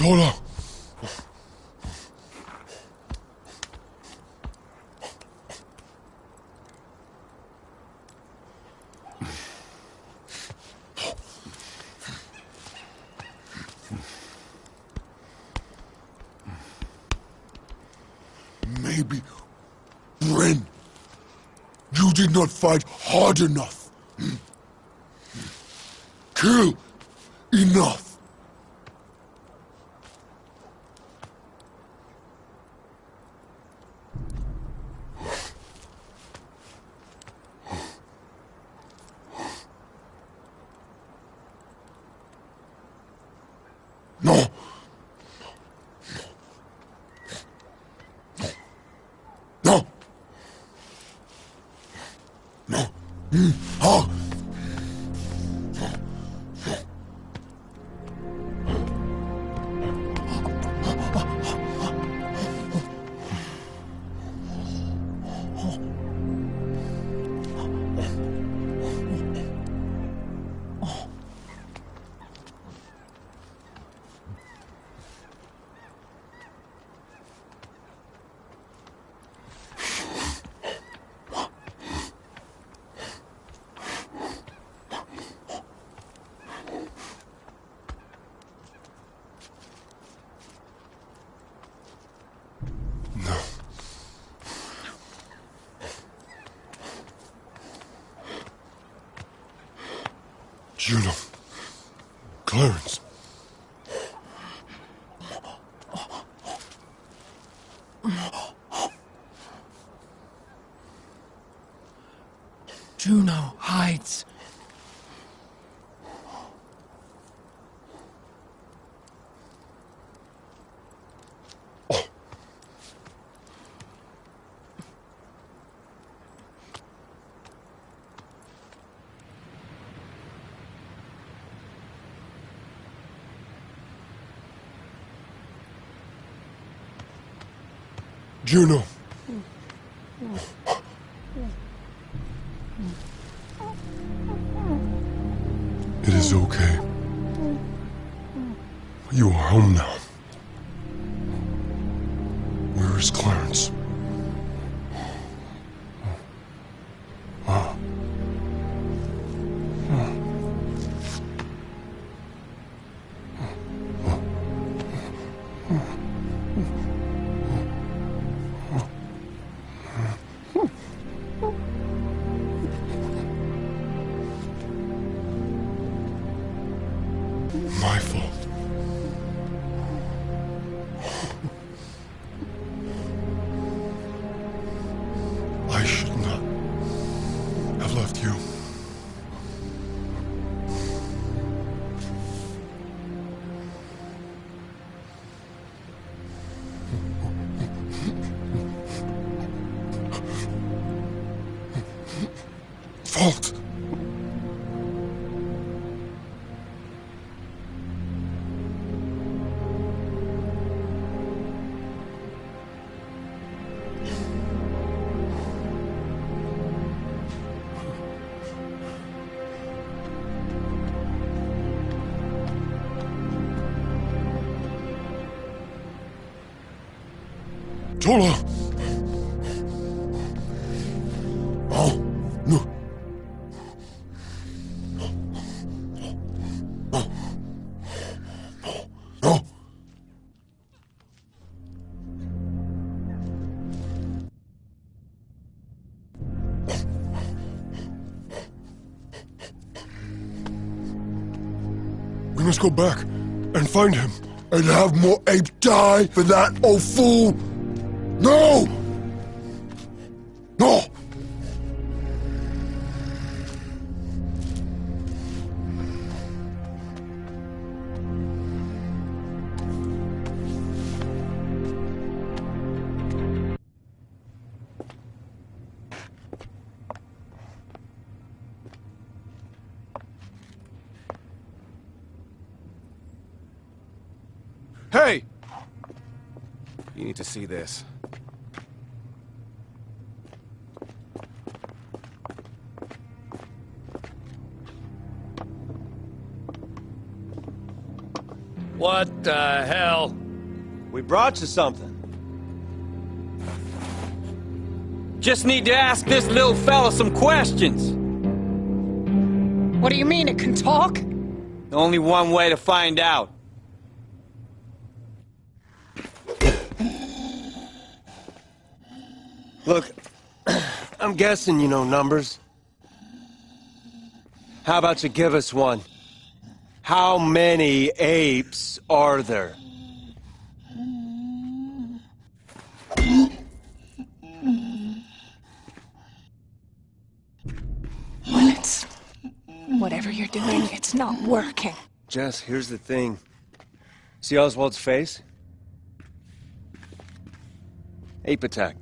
So long. Maybe, Bren, you did not fight hard enough. Kill enough. No. Juno, Clarence. Juno hides. Juno. It is okay. You are home now. Where is Clarence? My fault. I should not have left you. Fault. Tola! Oh, no. No. No. We must go back and find him and have more apes die for that, oh fool! No! No! Hey! You need to see this. What the hell? We brought you something. Just need to ask this little fella some questions. What do you mean it can talk? Only one way to find out. Look, I'm guessing you know numbers. How about you give us one? How many apes are there? Willits, whatever you're doing, it's not working. Jess, here's the thing. See Oswald's face? Ape attack.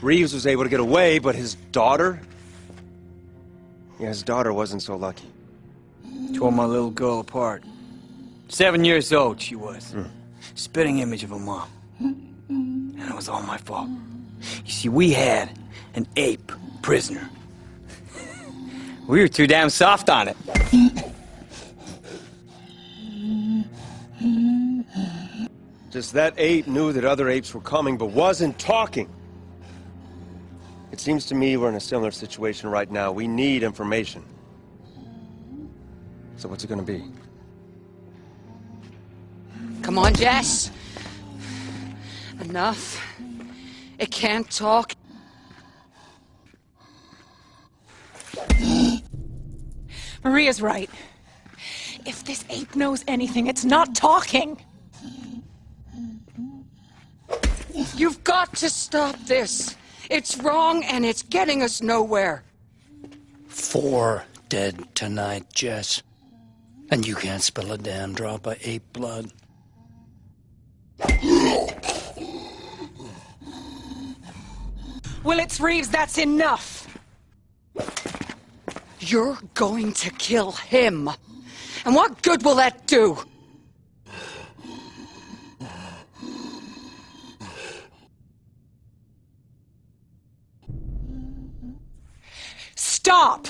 Reeves was able to get away, but his daughter? Yeah, his daughter wasn't so lucky. Tore my little girl apart. 7 years old she was. Spitting image of her mom. And it was all my fault. You see, we had an ape prisoner. We were too damn soft on it. Just that ape knew that other apes were coming, but wasn't talking. It seems to me we're in a similar situation right now. We need information. So what's it gonna be? Come on, Jess. Enough. It can't talk. Maria's right. If this ape knows anything, it's not talking. You've got to stop this. It's wrong, and it's getting us nowhere. 4 dead tonight, Jess. And you can't spill a damn drop of ape blood. Willits, Reeves, that's enough. You're going to kill him. And what good will that do? Stop!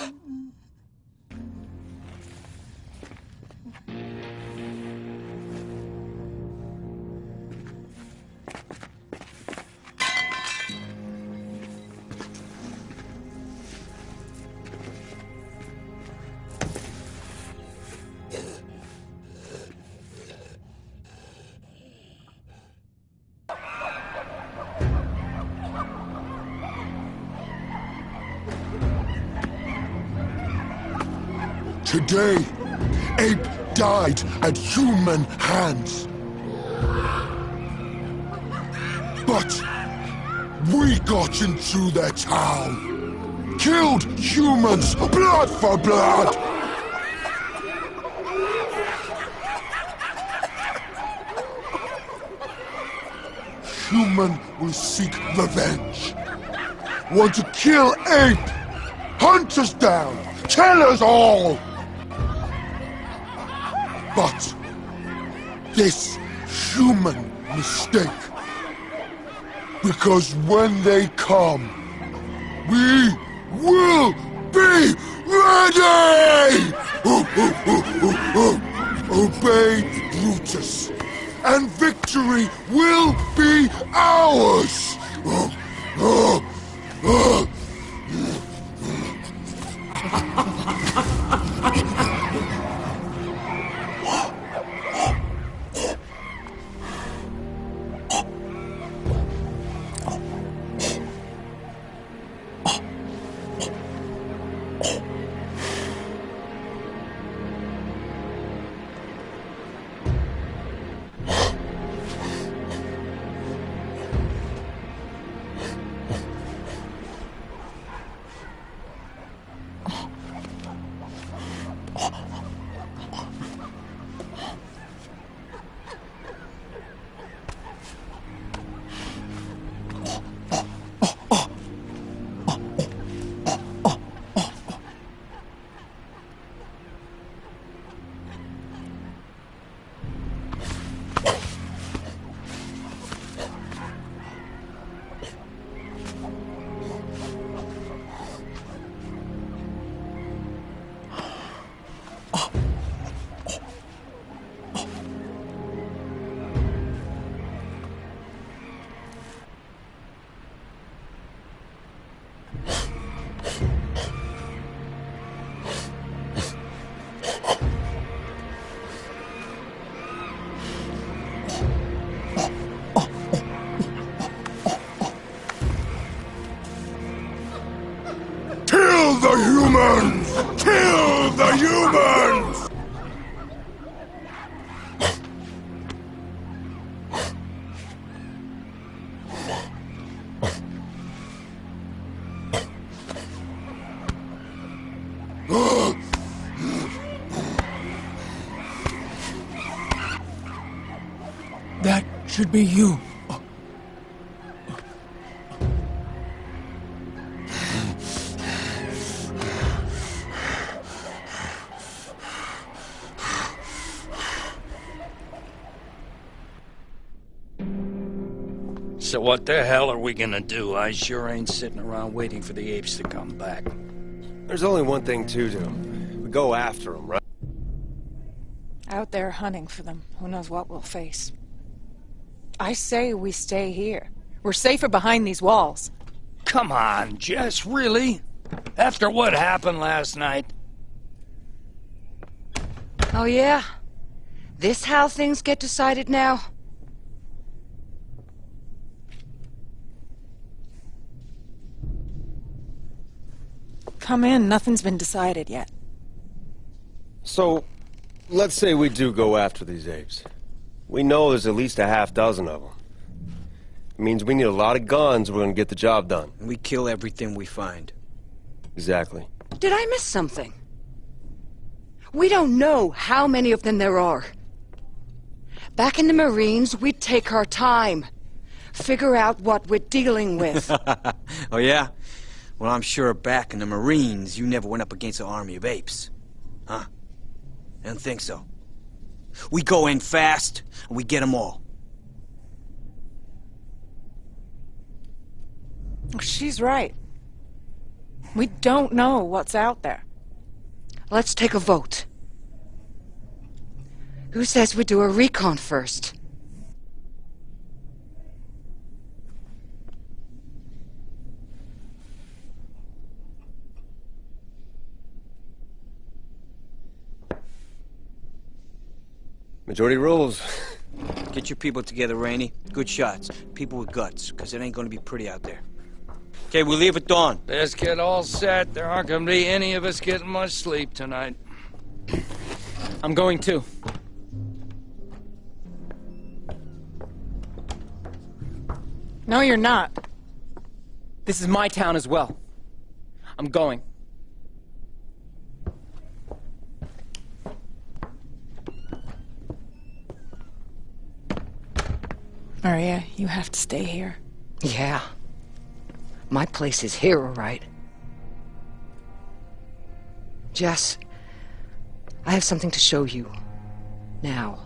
Today, ape died at human hands. But we got into their town, killed humans, blood for blood. Human will seek revenge, want to kill ape, hunt us down, kill us all. But this human mistake, because when they come, we will be ready! Obey Brutus, and victory will be ours! humans! Kill the humans! That should be you. So what the hell are we gonna do? I sure ain't sitting around waiting for the apes to come back. There's only one thing to do. We go after them, right? Out there hunting for them. Who knows what we'll face. I say we stay here. We're safer behind these walls. Come on, Jess, really? After what happened last night? Oh yeah? This how things get decided now? Come in. Nothing's been decided yet. So, let's say we do go after these apes. We know there's at least a half dozen of them. It means we need a lot of guns if we're gonna get the job done. We kill everything we find. Exactly. Did I miss something? We don't know how many of them there are. Back in the Marines, we'd take our time. Figure out what we're dealing with. Oh, yeah? Well, I'm sure back in the Marines, you never went up against an army of apes. Huh? I don't think so. We go in fast, and we get them all. She's right. We don't know what's out there. Let's take a vote. Who says we do a recon first? Majority rules. Get your people together, Rainey. Good shots. People with guts, because it ain't gonna be pretty out there. Okay, we leave at dawn. Let's get all set. There aren't gonna be any of us getting much sleep tonight. I'm going too. No, you're not. This is my town as well. I'm going. Maria, you have to stay here. Yeah. My place is here, all right. Jess, I have something to show you. Now.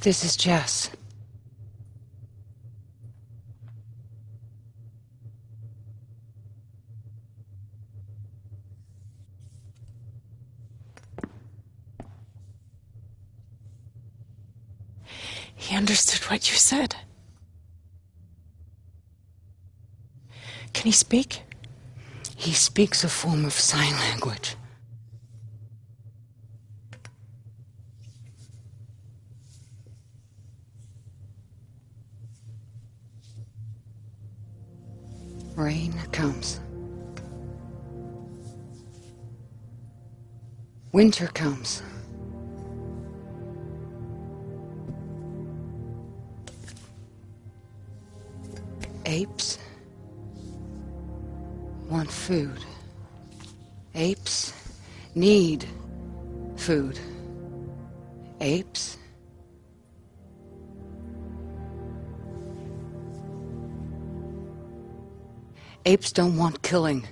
This is Jess. He understood what you said. Can he speak? He speaks a form of sign language. Rain comes. Winter comes. Apes want food. Apes need food. Apes don't want killing.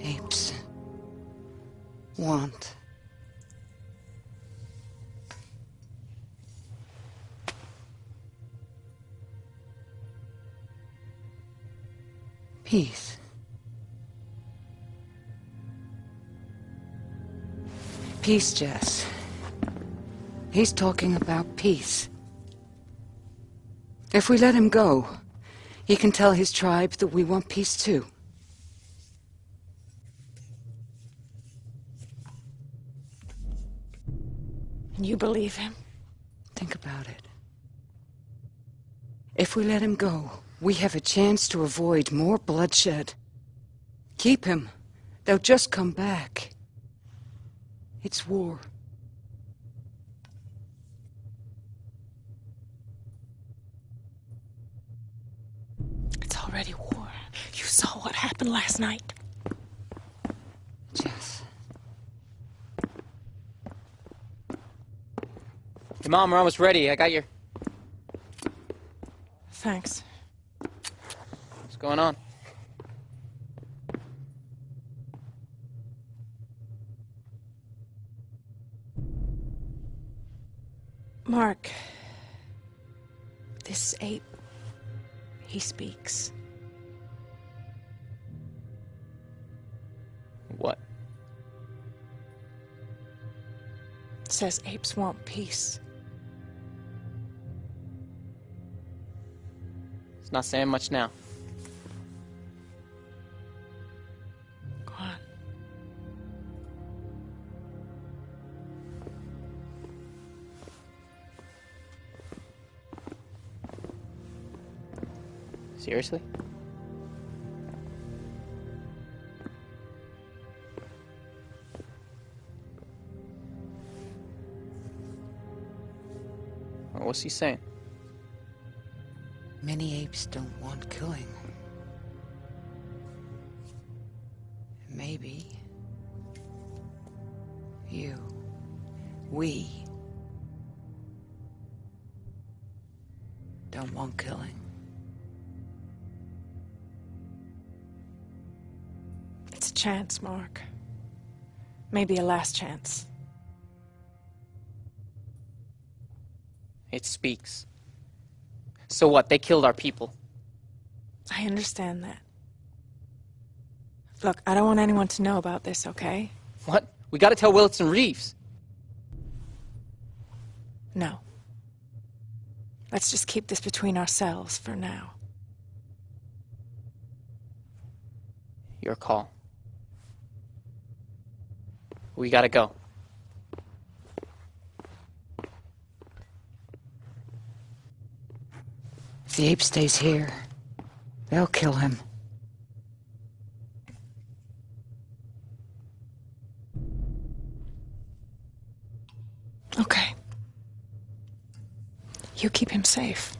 Apes want peace. peace, Jess. He's talking about peace. If we let him go, he can tell his tribe that we want peace too. You believe him? Think about it. If we let him go, we have a chance to avoid more bloodshed. Keep him. They'll just come back. It's war. It's already war. You saw what happened last night. Jess. Hey, Mom, we're almost ready. I got your... Thanks. What's going on? Mark, this ape, he speaks. What? It says apes want peace. It's not saying much now. Go on. Seriously? Well, what's he saying? Many apes don't want killing. Maybe we don't want killing. It's a chance, Mark. Maybe a last chance. It speaks. So what? They killed our people. I understand that. Look, I don't want anyone to know about this, okay? What? We gotta tell Willits and Reeves. No. Let's just keep this between ourselves for now. Your call. We gotta go. If the ape stays here, they'll kill him. Okay. You keep him safe.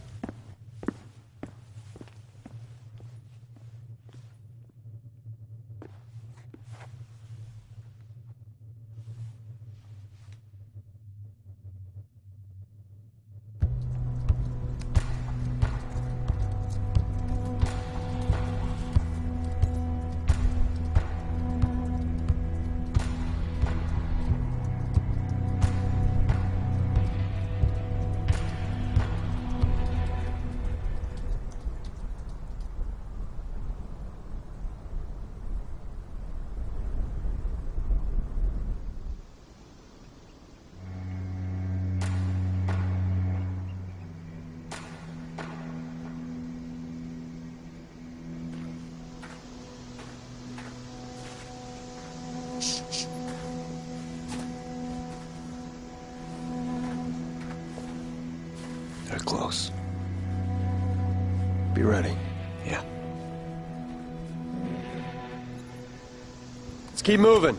Close. Be ready. Yeah. Let's keep moving.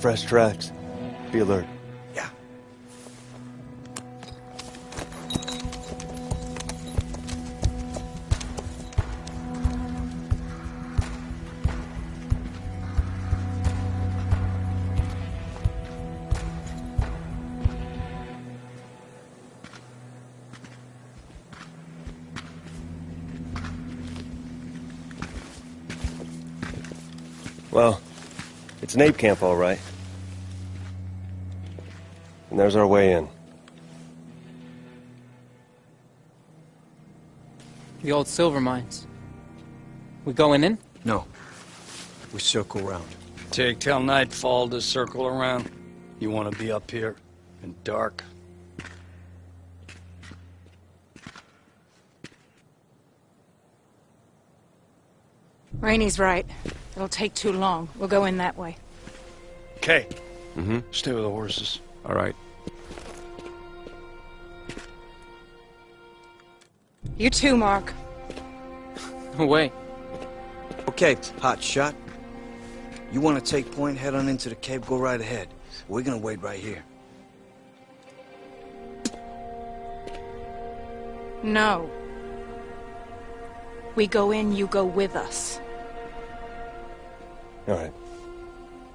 Fresh tracks. Be alert. Yeah. Well, it's an ape camp, all right. And there's our way in. The old silver mines. We going in? No. We circle round. Take till nightfall to circle around. You want to be up here in dark. Rainey's right. It'll take too long. We'll go in that way. Okay. Mm-hmm. Stay with the horses. All right. You too, Mark. No way. Okay, hot shot. You want to take point, head on into the cave, go right ahead. We're gonna wait right here. No. We go in, you go with us. All right.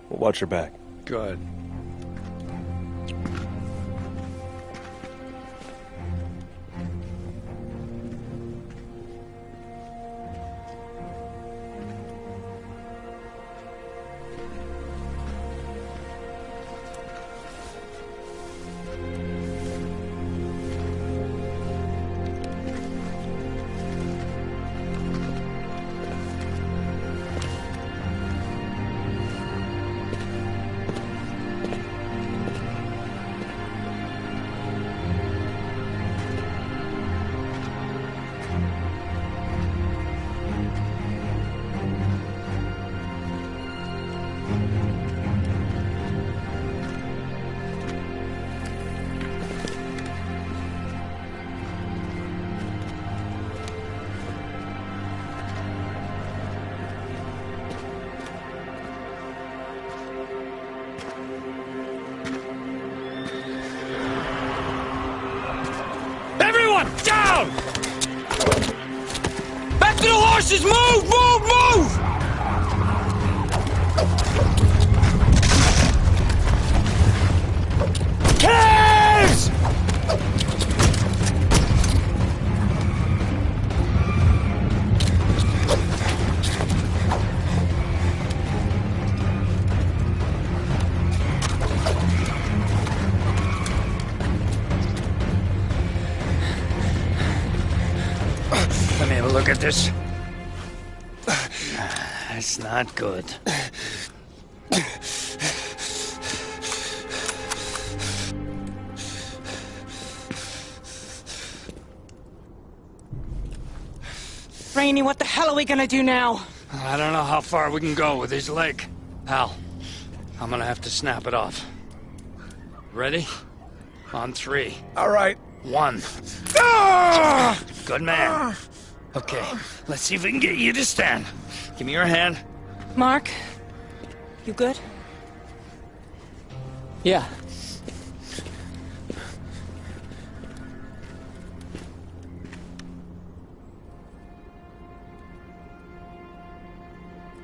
We'll watch your back. Good. Just move! Move! Move! Caves! Let me have a look at this. That's not good. Rainey, what the hell are we gonna do now? I don't know how far we can go with his leg. Hal, I'm gonna have to snap it off. Ready? On three. All right. One. Ah! Good man. Ah! Okay, let's see if we can get you to stand. Give me your hand. Mark, you good? Yeah.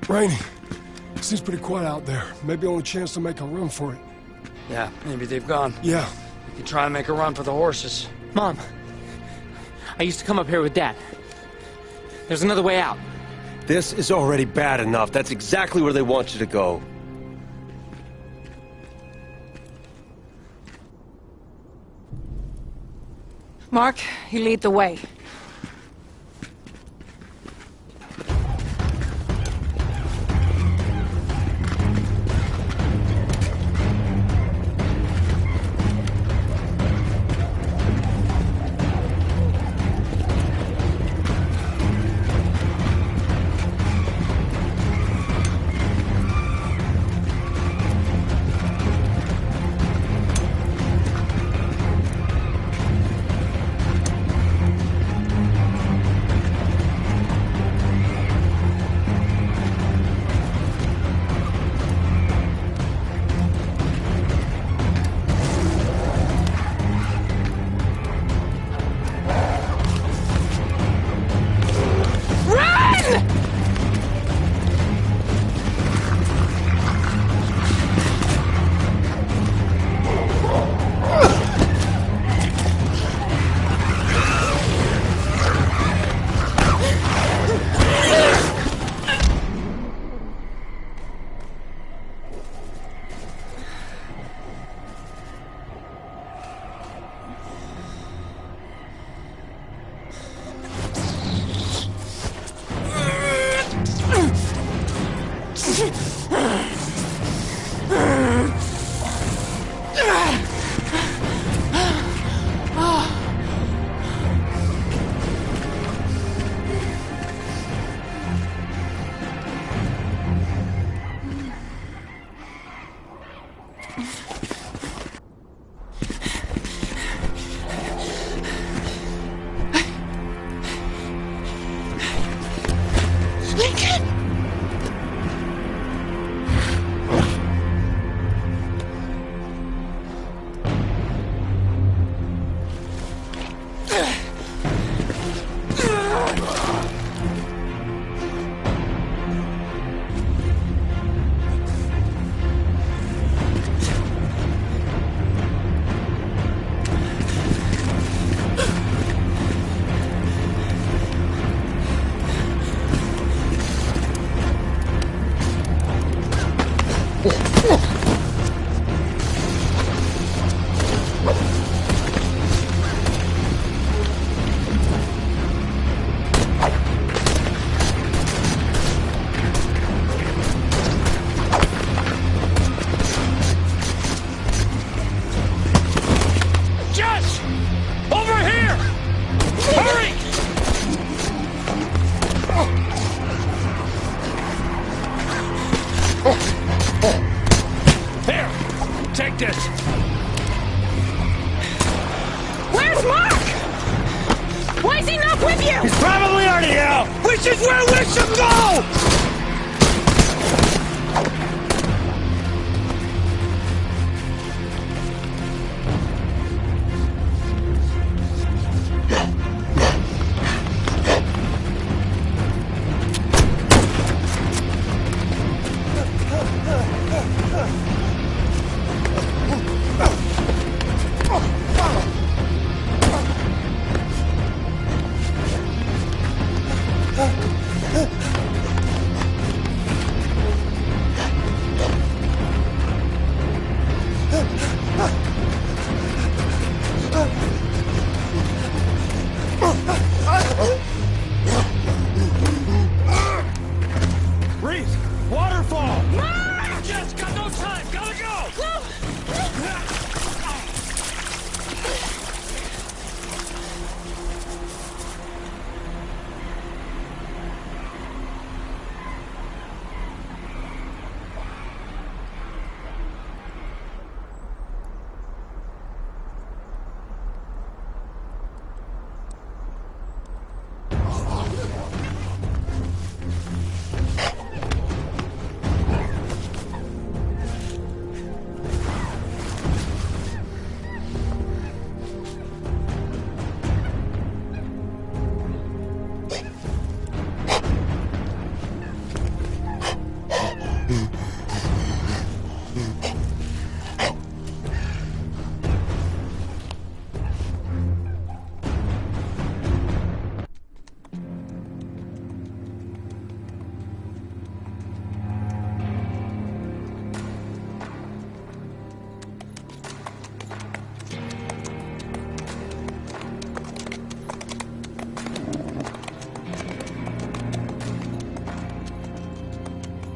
Rainey, it seems pretty quiet out there. Maybe only chance to make a run for it. Yeah, maybe they've gone. Yeah. You can try and make a run for the horses. Mom, I used to come up here with Dad. There's another way out. This is already bad enough. That's exactly where they want you to go. Mark, you lead the way. This is where we should go!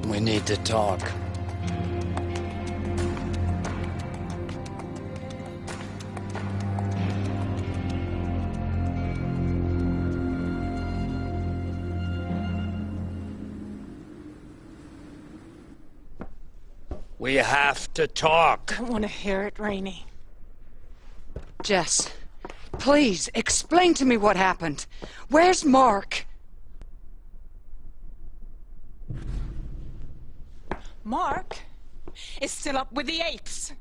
We need to talk. We have to talk. I don't want to hear it, Rainey. Jess, please explain to me what happened. Where's Mark? Mark is still up with the apes.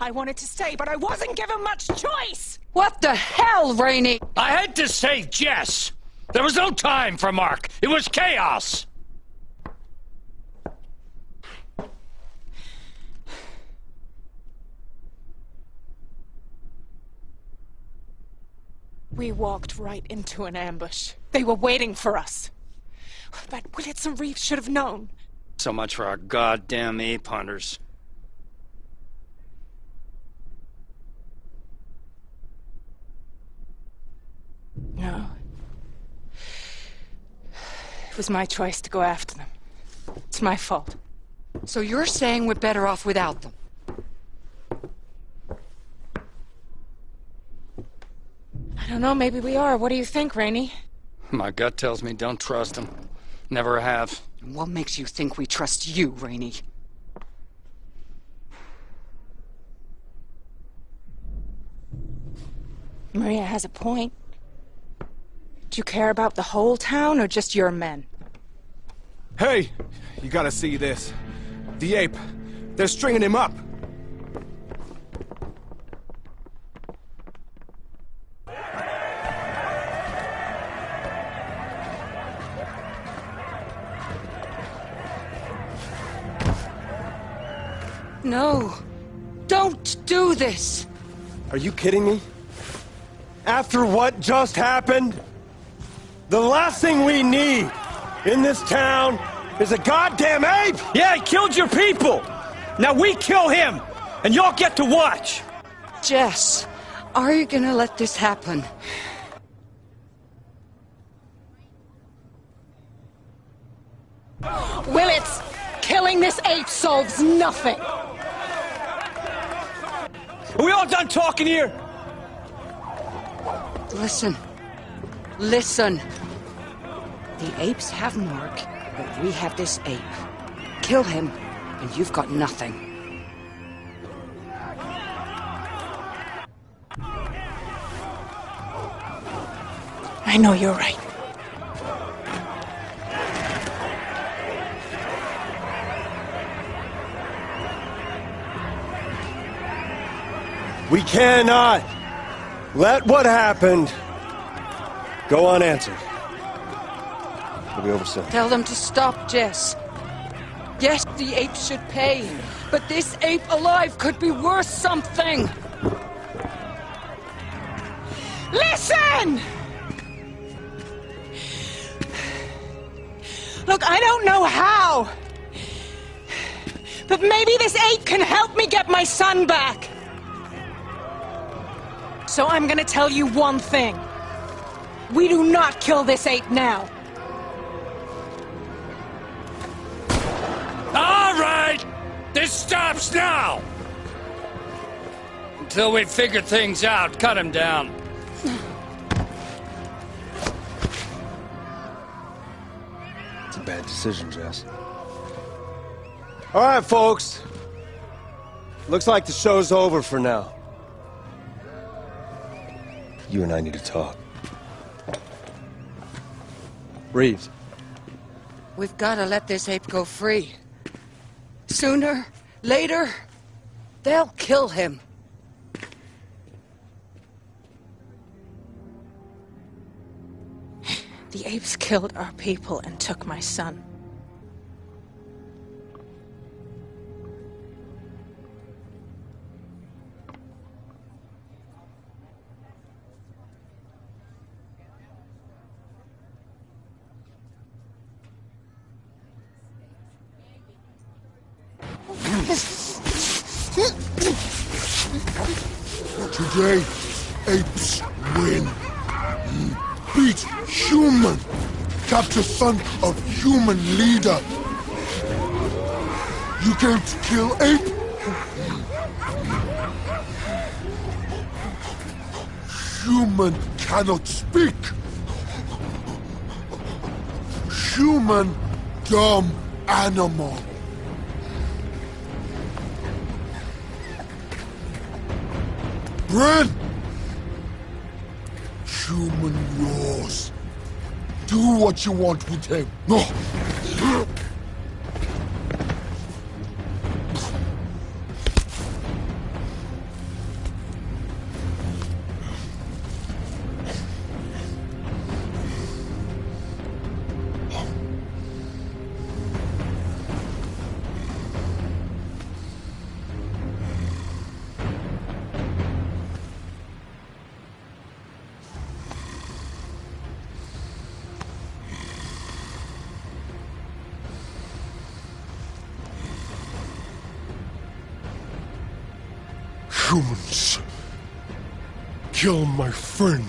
I wanted to stay, but I wasn't given much choice. What the hell, Rainey? I had to save Jess. There was no time for Mark. It was chaos. We walked right into an ambush. They were waiting for us. But Willits and Reeves should have known. So much for our goddamn ape hunters. No. It was my choice to go after them. It's my fault. So you're saying we're better off without them? I don't know, maybe we are. What do you think, Rainey? My gut tells me don't trust them. Never have. What makes you think we trust you, Rainey? Maria has a point. Do you care about the whole town or just your men? Hey! You gotta see this. The ape. They're stringing him up. No. Don't do this! Are you kidding me? After what just happened? The last thing we need in this town is a goddamn ape! Yeah, he killed your people! Now we kill him, and y'all get to watch! Jess, are you gonna let this happen? Willits, killing this ape solves nothing! Are we all done talking here? Listen. Listen. The apes have Mark, but we have this ape. Kill him, and you've got nothing. I know you're right. We cannot let what happened go unanswered. It'll be over soon. Tell them to stop, Jess. Yes, the ape should pay, but this ape alive could be worth something. Listen! Look, I don't know how, but maybe this ape can help me get my son back. So I'm gonna tell you one thing. We do not kill this ape now. All right! This stops now! Until we figure things out, cut him down. It's a bad decision, Jess. All right, folks. Looks like the show's over for now. You and I need to talk. Reeves. We've got to let this ape go free. Sooner, later, they'll kill him. The apes killed our people and took my son. Today, apes win. Beat human. Capture son of human leader. You can't kill ape. Human cannot speak. Human dumb animal. Run! Human laws. Do what you want with him. No. Humans, kill my friend,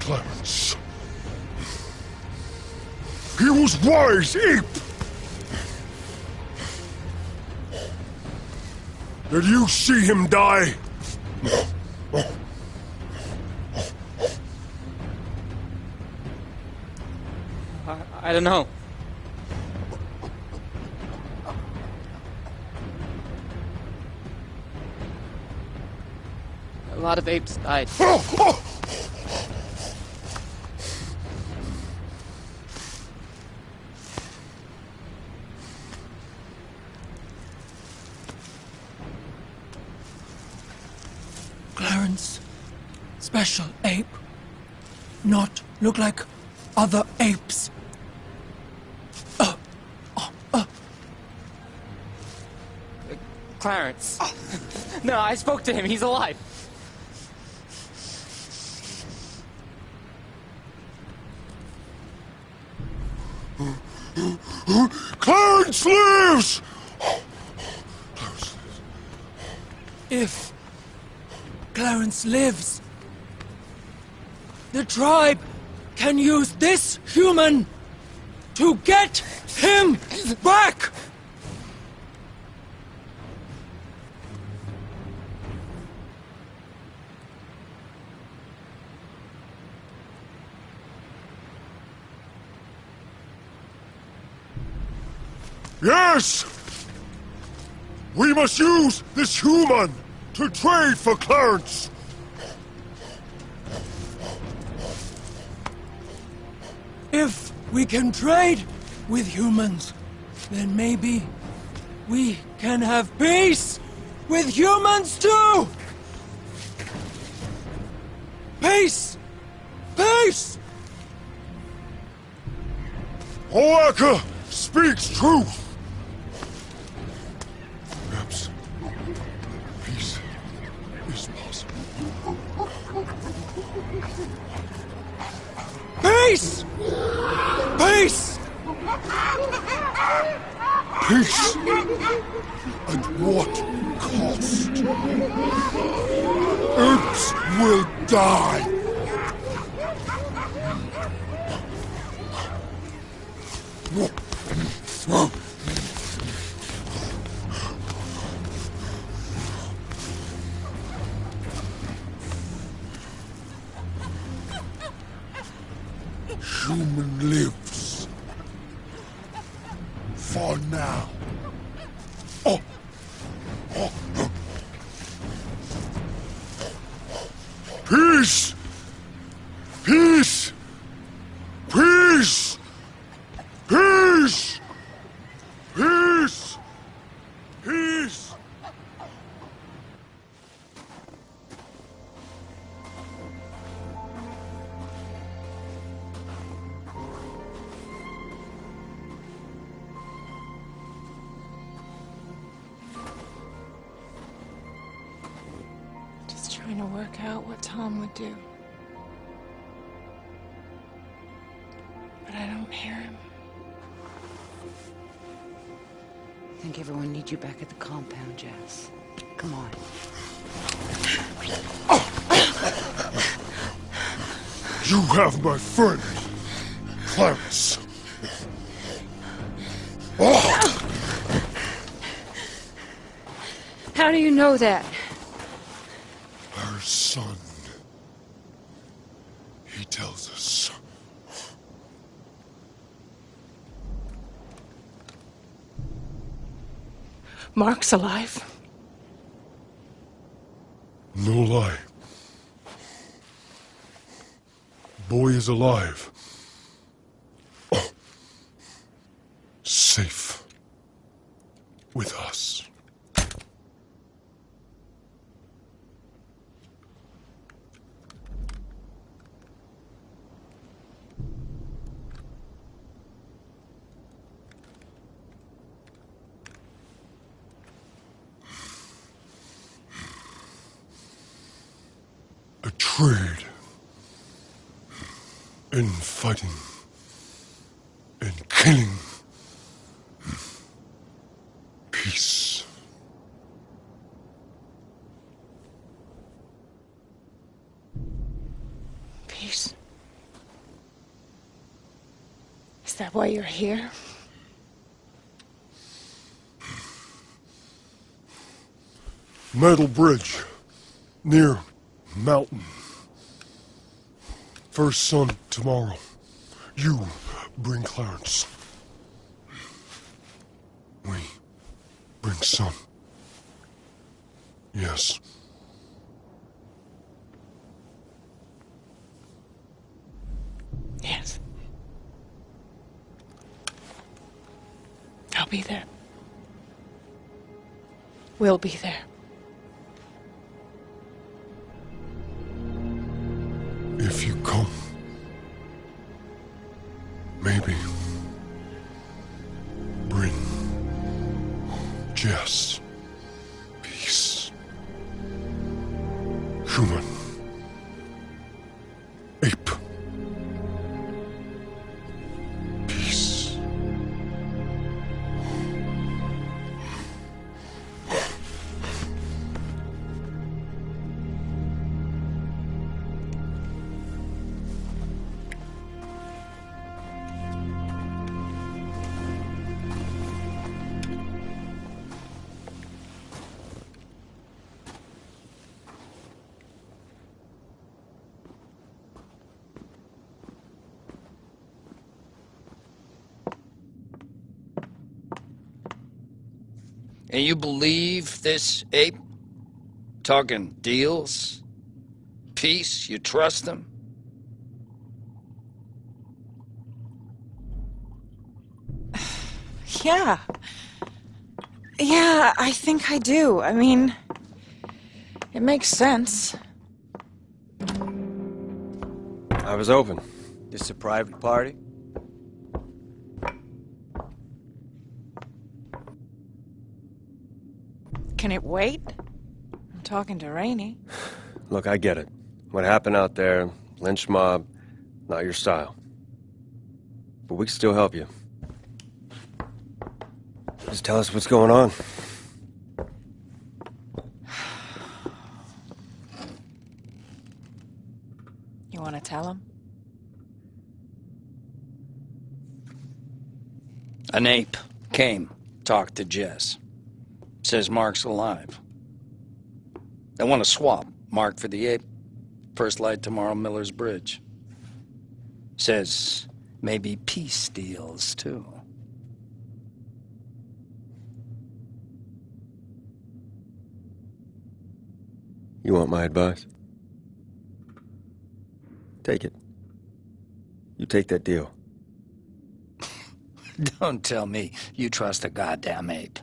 Clarence. He was wise, ape! Did you see him die? I don't know. A lot of apes died. Clarence, special ape, not look like other apes. Clarence. No, I spoke to him. He's alive. Clarence lives! Clarence lives. If Clarence lives, the tribe can use this human to get him back! Yes! We must use this human to trade for Clarence! If we can trade with humans, then maybe we can have peace with humans too! Peace! Peace! Hoaka speaks truth! Perhaps peace is possible. Peace! Peace! Peace! At what cost? Apes will die! Human lives. For now. Oh. Oh. Peace! Peace! Peace! Peace! Peace! Peace! Trying to work out what Tom would do. But I don't hear him. I think everyone needs you back at the compound, Jess. Come on. You have my friend, Clarence. How do you know that? Son, he tells us. Mark's alive. No lie. Boy is alive. Oh. Safe with us. Trade in fighting and killing. Peace. Peace. Is that why you're here? Metal Bridge near Mountain. First son tomorrow. You bring Clarence. We bring son. Yes. Yes. I'll be there. We'll be there. If you come, maybe bring Jess peace. Human. Ape. Peace. And you believe this ape? Talking deals? Peace? You trust them? Yeah. Yeah, I think I do. I mean... It makes sense. I was open. This is a private party? Can it wait? I'm talking to Rainey. Look, I get it. What happened out there, lynch mob, not your style. But we can still help you. Just tell us what's going on. You want to tell him? An ape came, talked to Jess. Says Mark's alive. They want to swap Mark for the ape. First light tomorrow, Miller's Bridge. Says maybe peace deals, too. You want my advice? Take it. You take that deal. Don't tell me you trust a goddamn ape.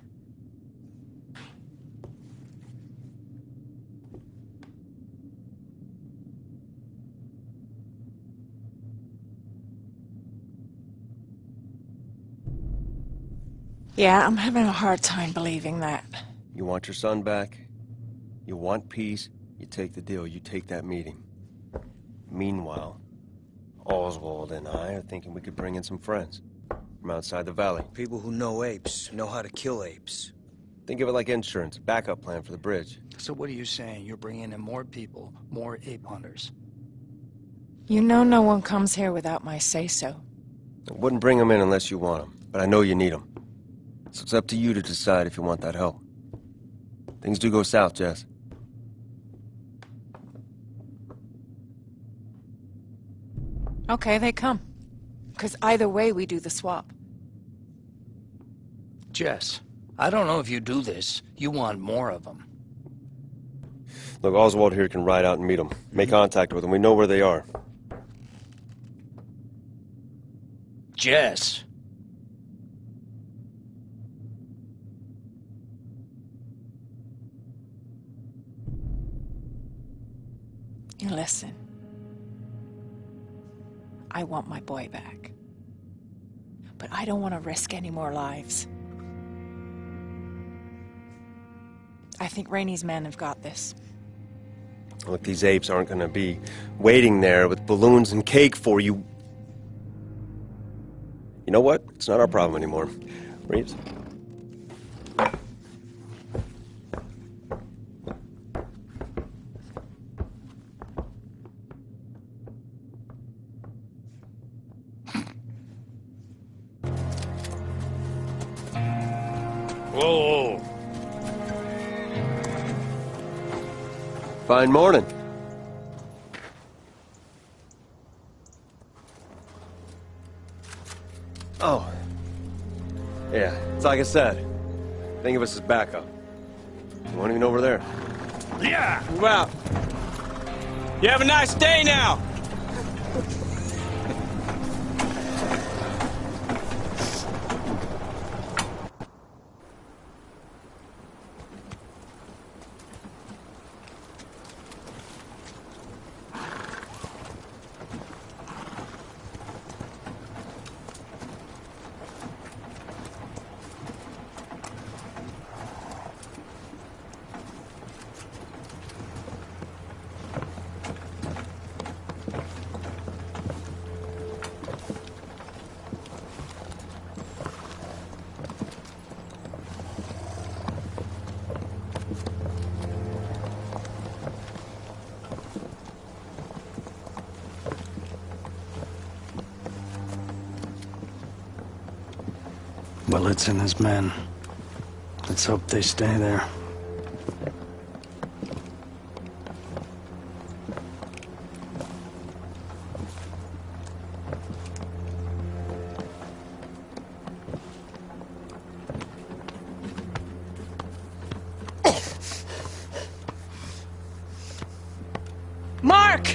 Yeah, I'm having a hard time believing that. You want your son back? You want peace? You take the deal. You take that meeting. Meanwhile, Oswald and I are thinking we could bring in some friends from outside the valley. People who know apes, know how to kill apes. Think of it like insurance, a backup plan for the bridge. So what are you saying? You're bringing in more people, more ape hunters? You know no one comes here without my say-so. I wouldn't bring them in unless you want them, but I know you need them. So it's up to you to decide if you want that help. Things do go south, Jess. Okay, they come. Because either way, we do the swap. Jess, I don't know if you do this. You want more of them. Look, Oswald here can ride out and meet them. Make contact with them. We know where they are. Jess. You listen. I want my boy back. But I don't want to risk any more lives. I think Rainey's men have got this. Look, these apes aren't going to be waiting there with balloons and cake for you. You know what? It's not our problem anymore. Reeves? Whoa! Fine morning. Oh. Yeah, it's like I said. Think of us as backup. You won't even know we're there. Yeah! Move out. You have a nice day now! Willits and his men. Let's hope they stay there. Mark!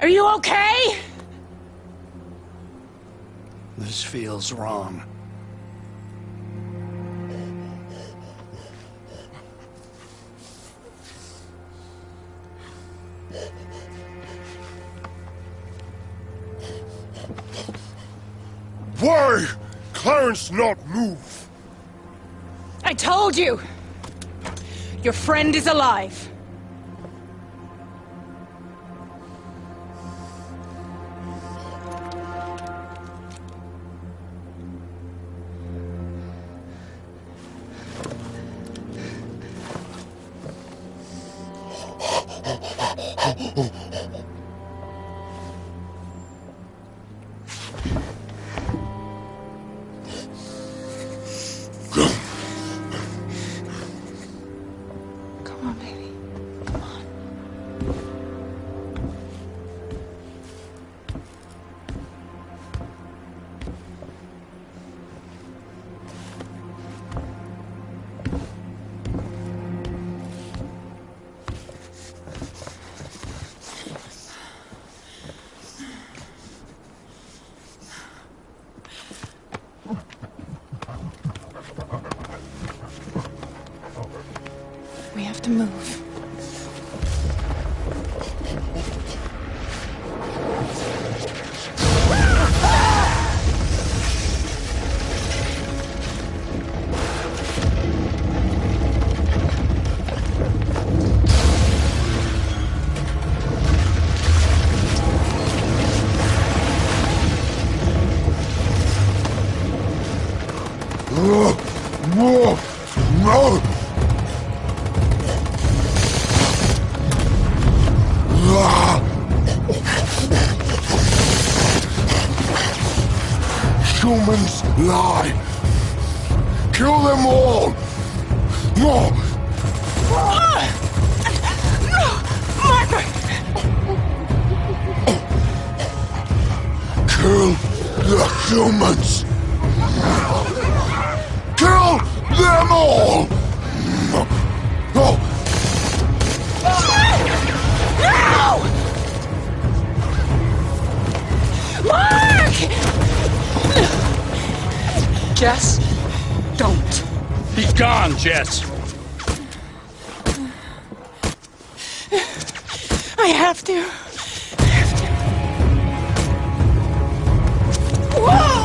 Are you okay? This feels wrong. Why, Clarence, not move? I told you! Your friend is alive. Lie! Kill them all! No! No! Margaret! Kill the humans! Kill them all! No! No! Mark! Jess, don't. He's gone, Jess. I have to. I have to. Whoa!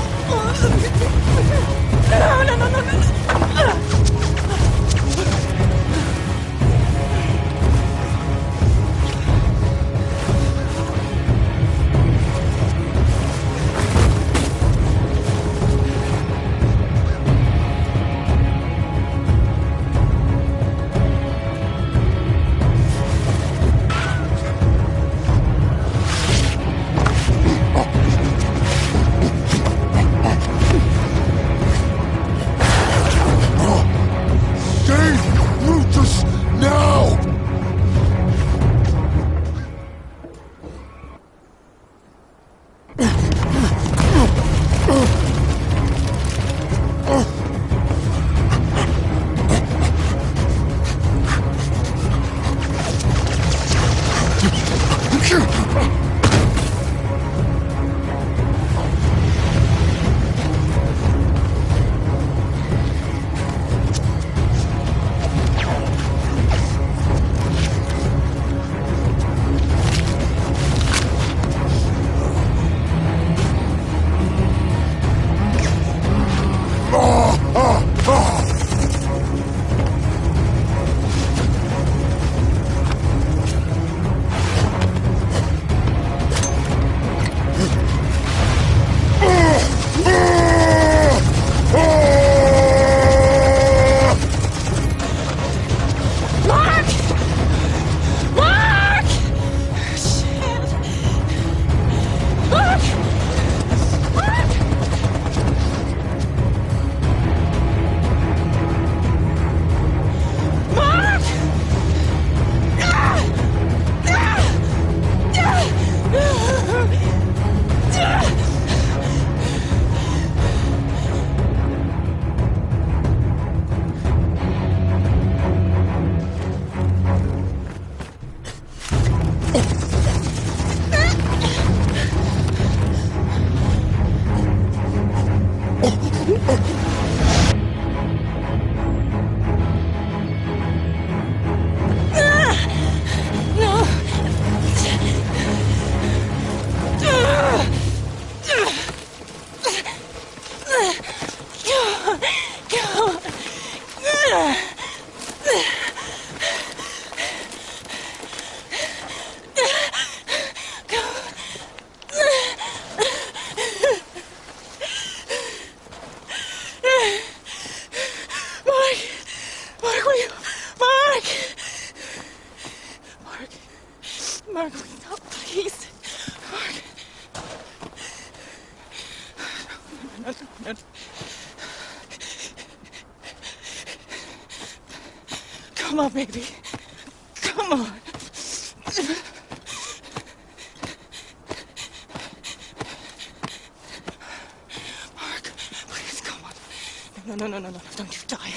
Mark, stop, please. Mark. No. Come on, baby. Come on. Mark, please, come on. No. Don't you die.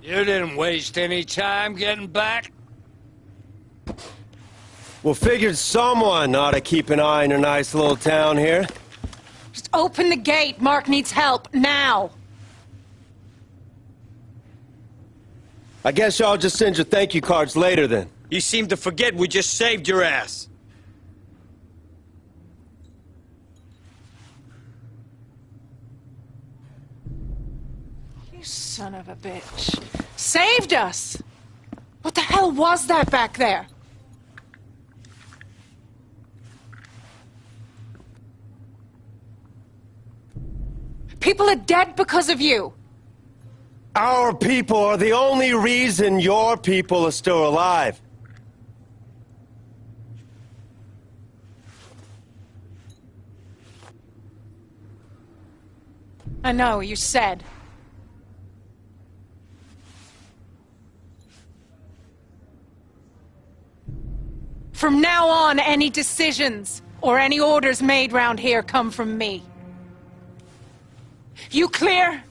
You didn't waste any time getting back? Well, figured someone ought to keep an eye on your nice little town here. Just open the gate. Mark needs help, now. I guess y'all just send your thank you cards later, then. You seem to forget we just saved your ass. You son of a bitch. Saved us! What the hell was that back there? People are dead because of you. Our people are the only reason your people are still alive. I know, you said. From now on, any decisions or any orders made round here come from me. You clear?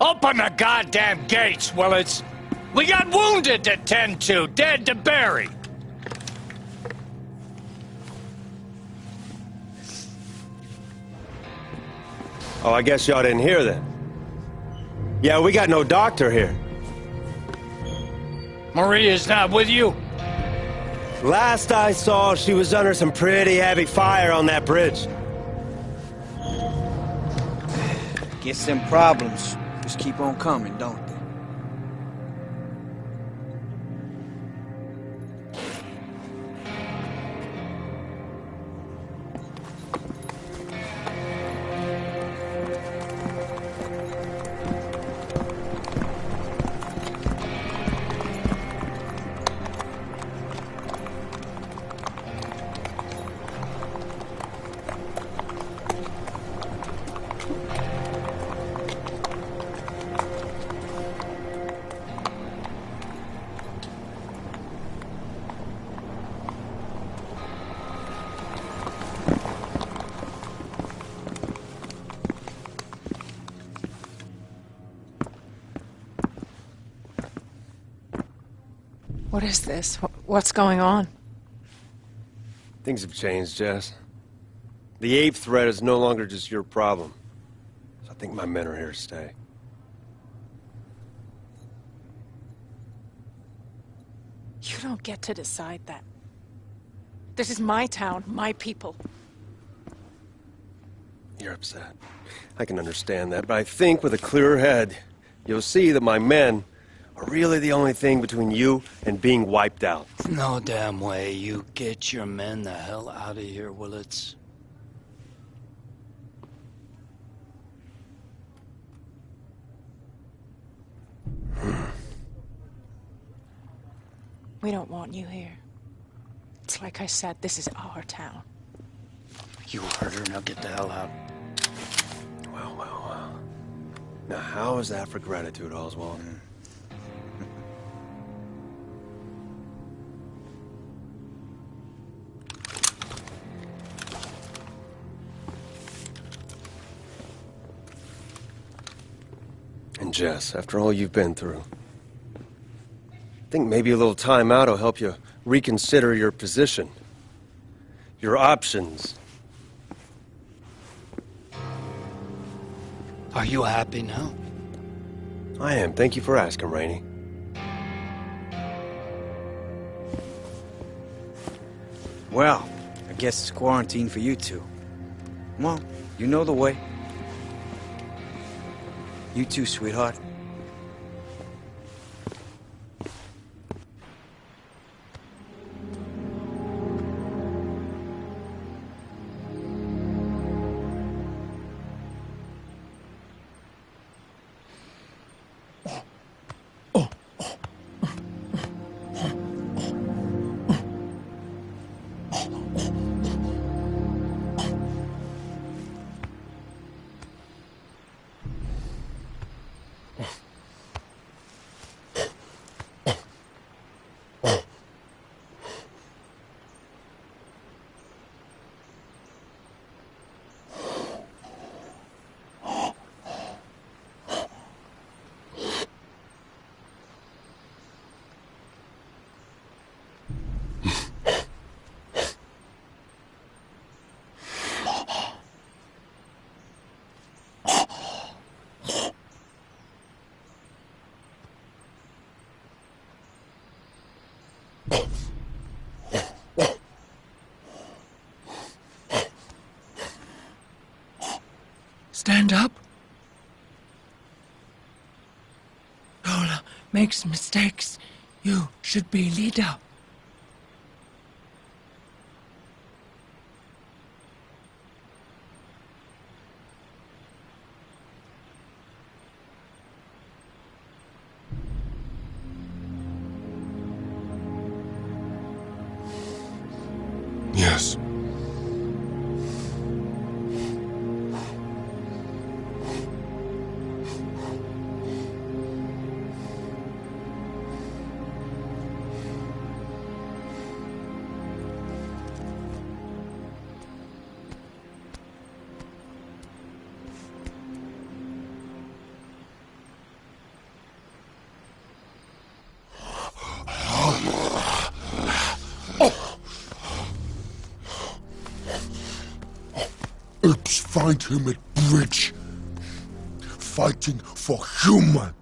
Open the goddamn gates, Willits. We got wounded to tend to, dead to bury. Oh, I guess y'all didn't hear that. Yeah, we got no doctor here. Maria's not with you? Last I saw, she was under some pretty heavy fire on that bridge. Guess them problems just keep on coming, don't they? What is this? What's going on? Things have changed, Jess. The ape threat is no longer just your problem. So I think my men are here to stay. You don't get to decide that. This is my town, my people. You're upset. I can understand that, but I think with a clearer head, you'll see that my men are really the only thing between you and being wiped out. No damn way. You get your men the hell out of here, Willits. We don't want you here. It's like I said, this is our town. You heard her, now get the hell out. Well, well, well. Now how is that for gratitude, Oswald? And Jess, after all you've been through, I think maybe a little time out will help you reconsider your position, your options. Are you happy now? I am. Thank you for asking, Rainey. Well, I guess it's quarantine for you two. Well, you know the way. You too, sweetheart. Stand up. Lola makes mistakes. You should be leader. Yes. Oops, find him at bridge, fighting for human.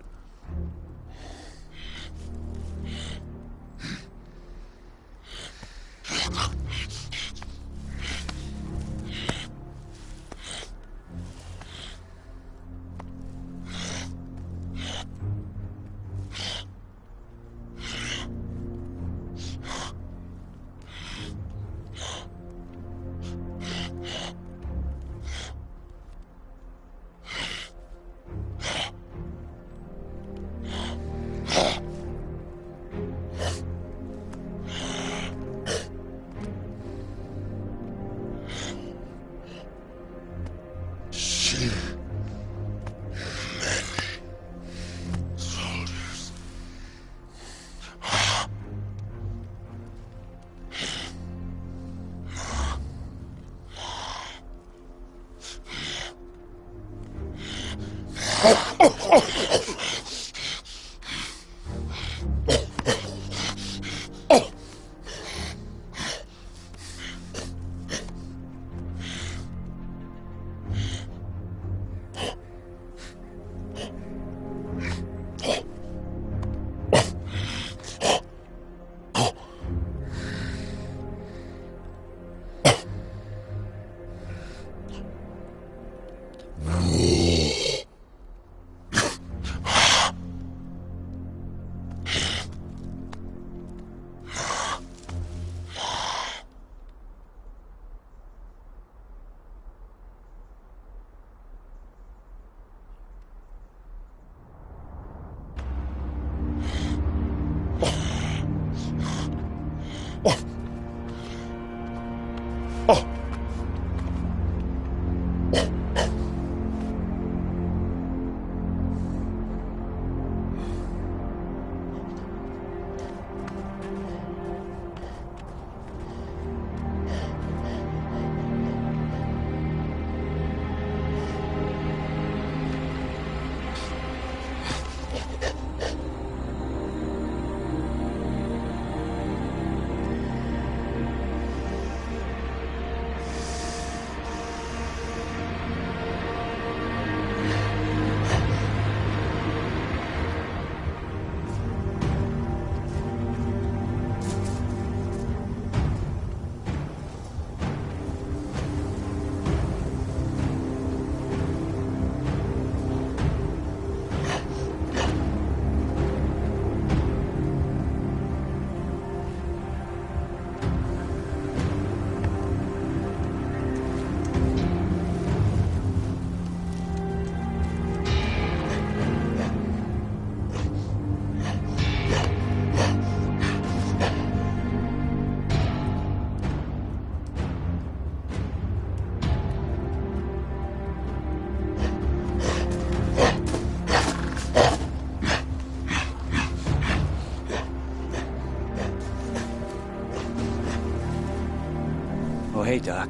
Hey, Doc.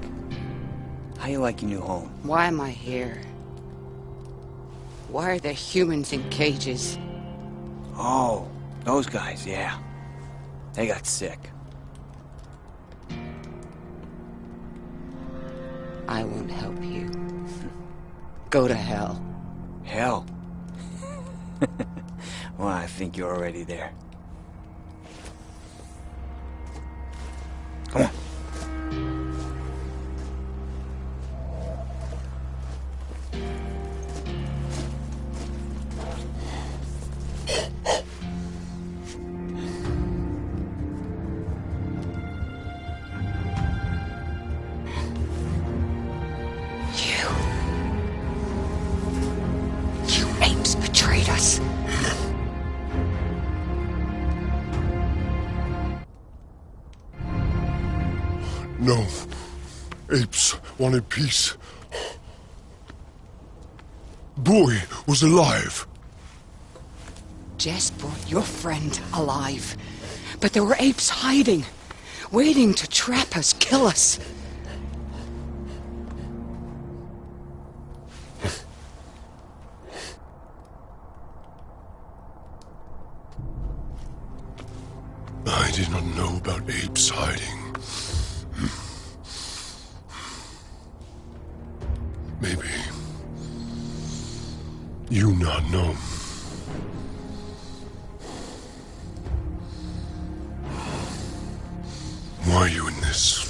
How you like your new home? Why am I here? Why are there humans in cages? Oh, those guys, yeah. They got sick. I won't help you. Go to hell. Hell? Well, I think you're already there. Come on. No. Apes wanted peace. Boy was alive. Jess brought your friend alive. But there were apes hiding, waiting to trap us, kill us. I did not know about apes hiding. Maybe you not know. Why are you in this?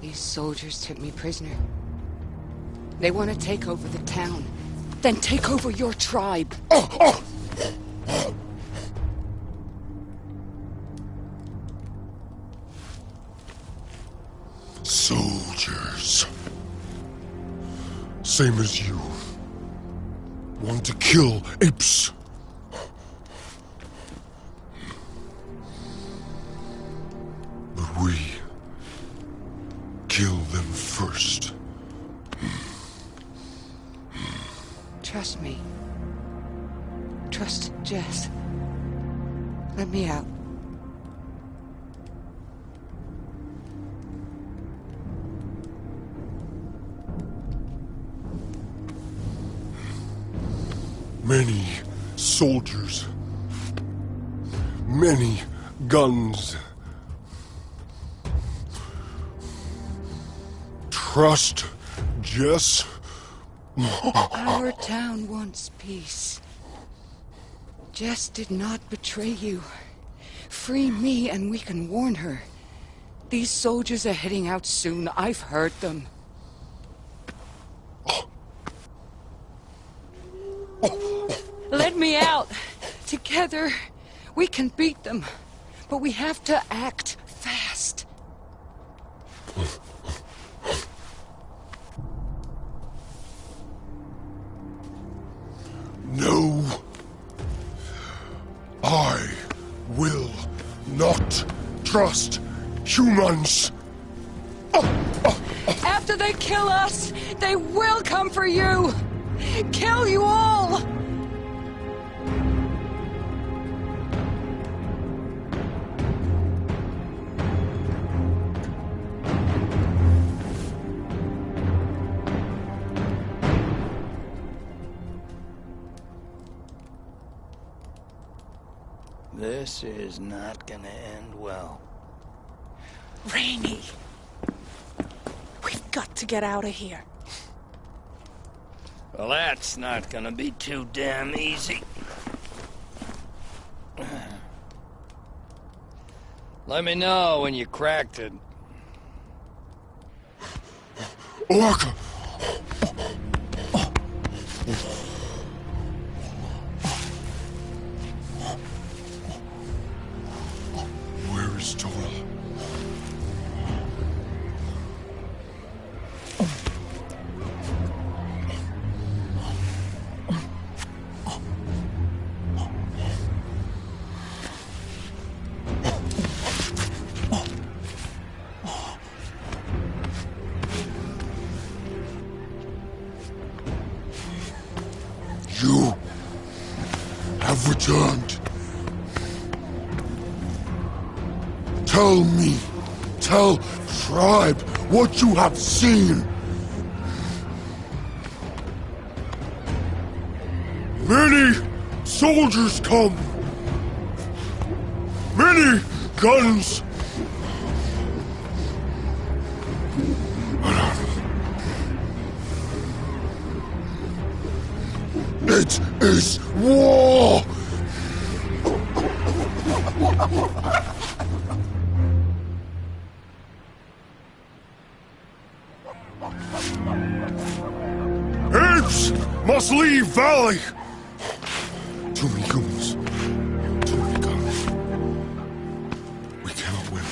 These soldiers took me prisoner. They want to take over the town, then take over your tribe. Soldiers. Same as you. Want to kill apes. But we kill them first. Trust me. Trust Jess. Let me out. Many soldiers, many guns. Trust Jess. Our town wants peace. Jess did not betray you. Free me and we can warn her. These soldiers are heading out soon. I've heard them. Let me out. Together, we can beat them. But we have to act fast. No. I will not trust humans. After they kill us, they will come for you. Kill you all. This is not gonna end well. Rainey! We've got to get out of here. Well, that's not gonna be too damn easy. Let me know when you cracked it. Orca! You have returned. Tell me Tell tribe what you have seen. Many soldiers come. Many guns. It is war! Apes must leave Valley! Too many goons. Too many guns. We cannot win.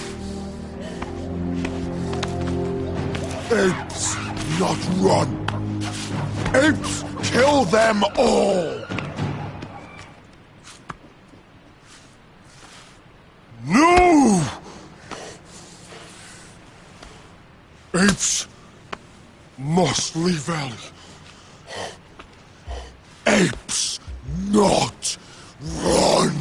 Apes not run. Apes kill them all! No! Apes must leave Valley. Apes not run!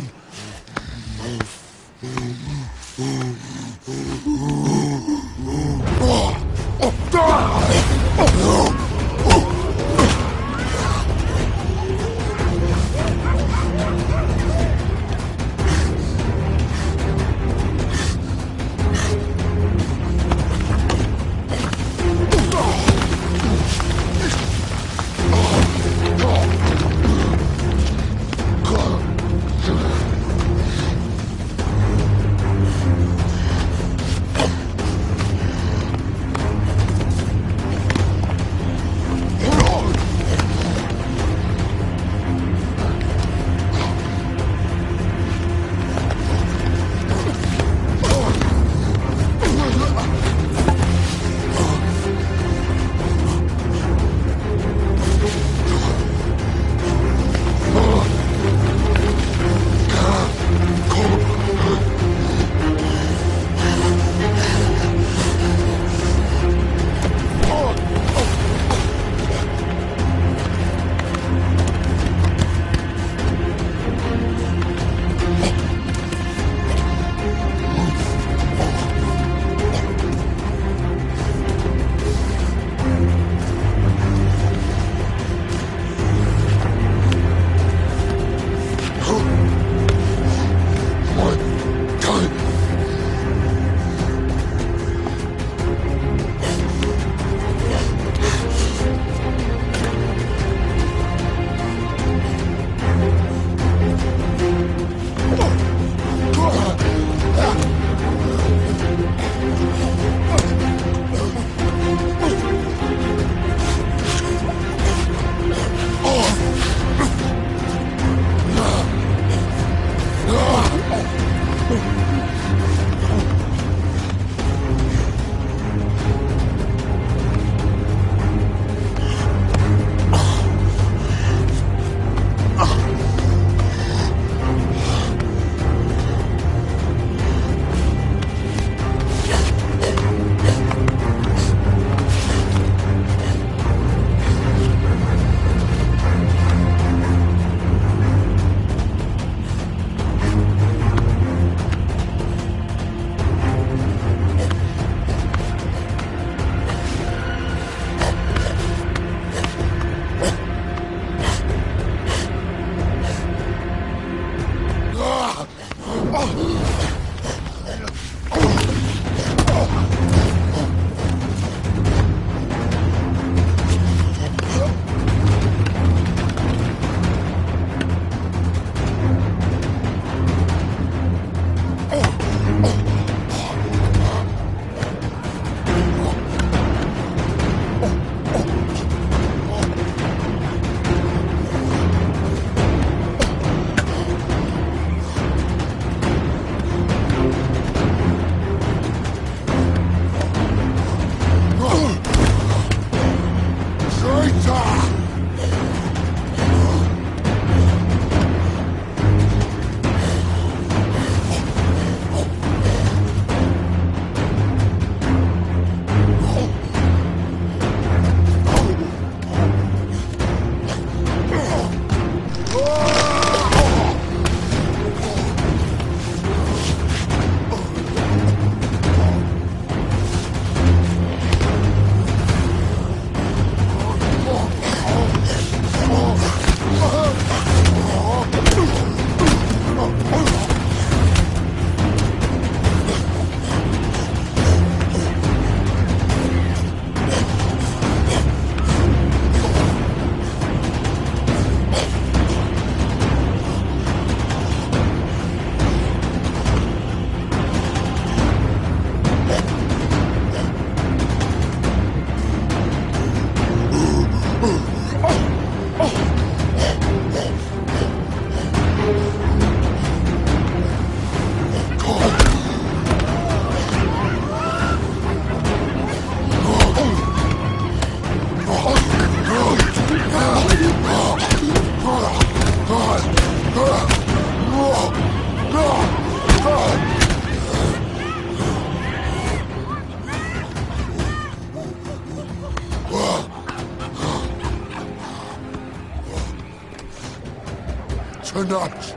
tonight.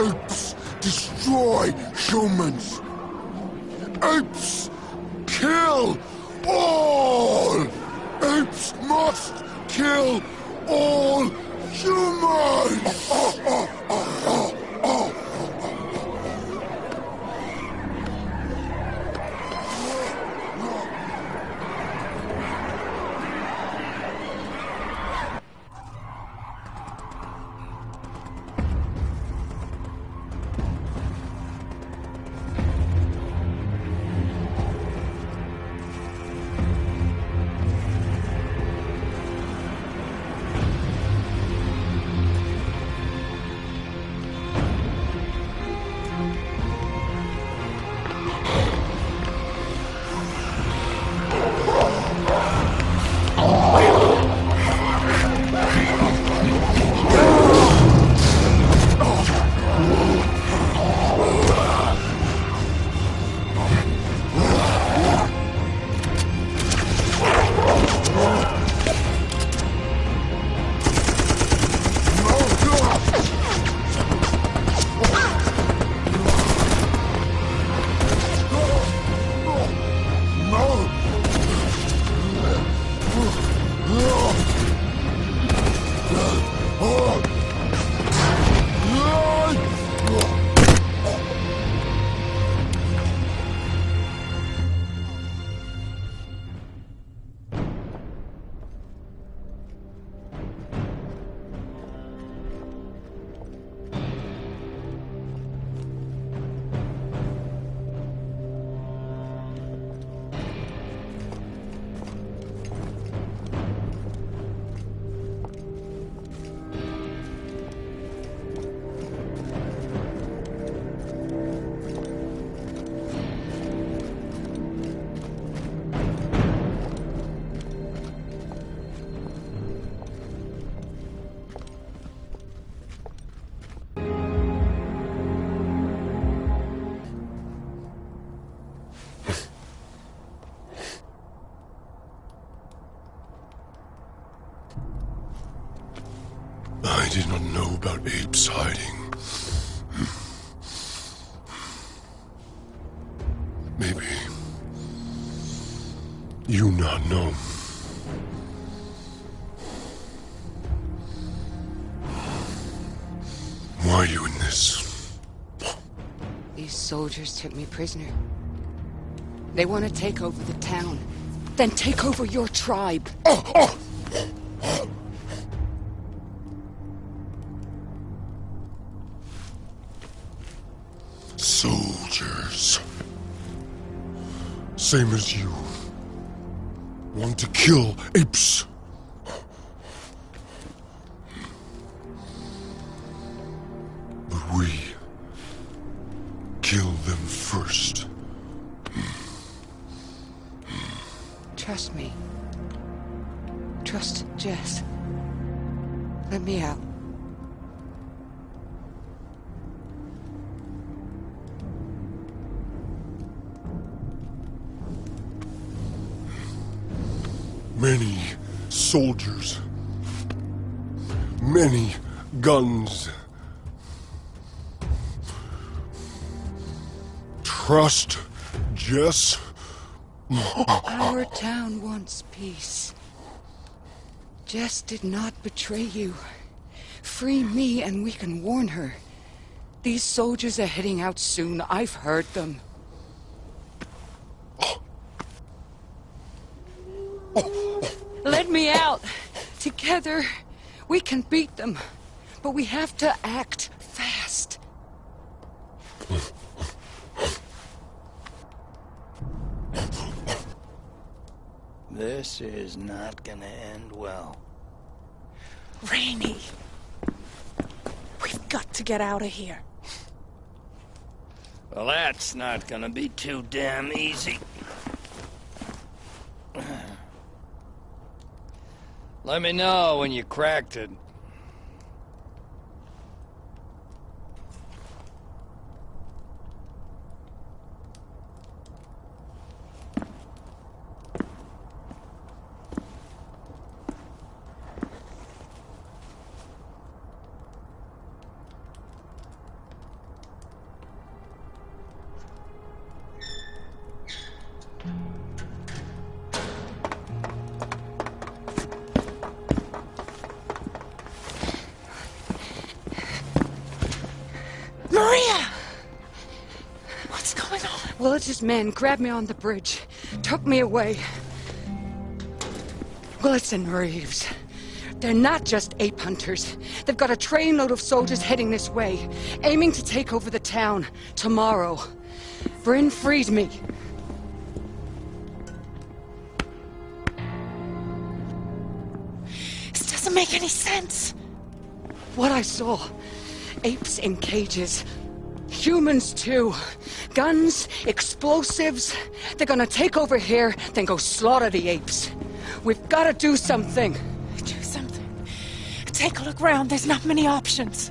Apes destroy humans. Apes kill all. Apes must kill all humans. I did not know about apes hiding. Maybe you not know. Why are you in this? These soldiers took me prisoner. They want to take over the town, then take over your tribe. Soldiers, same as you, want to kill apes. But we kill them first. Trust me. Trust Jess. Let me out. Many soldiers, many guns. Trust Jess. Our town wants peace. Jess did not betray you. Free me and we can warn her. These soldiers are heading out soon. I've heard them. Let me out. Together, we can beat them. But we have to act fast. This is not gonna end well. Rainey! We've got to get out of here. Well, that's not gonna be too damn easy. Let me know when you cracked it. Willits' men grabbed me on the bridge, took me away. Willits and Reeves, they're not just ape hunters. They've got a trainload of soldiers heading this way, aiming to take over the town tomorrow. Bryn freed me. This doesn't make any sense. What I saw, apes in cages. Humans, too. Guns, explosives. They're gonna take over here, then go slaughter the apes. We've gotta do something. Do something? Take a look around. There's not many options.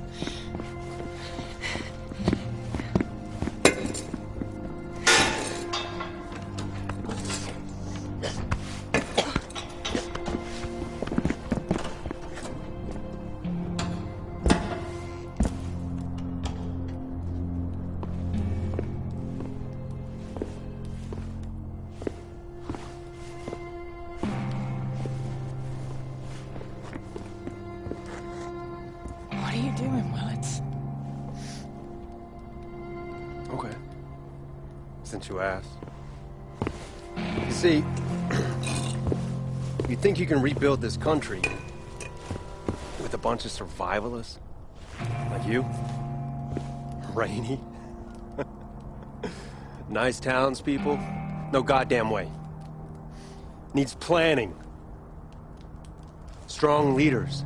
You can rebuild this country with a bunch of survivalists like you, Rainey. Nice townspeople? No goddamn way. Needs planning. Strong leaders.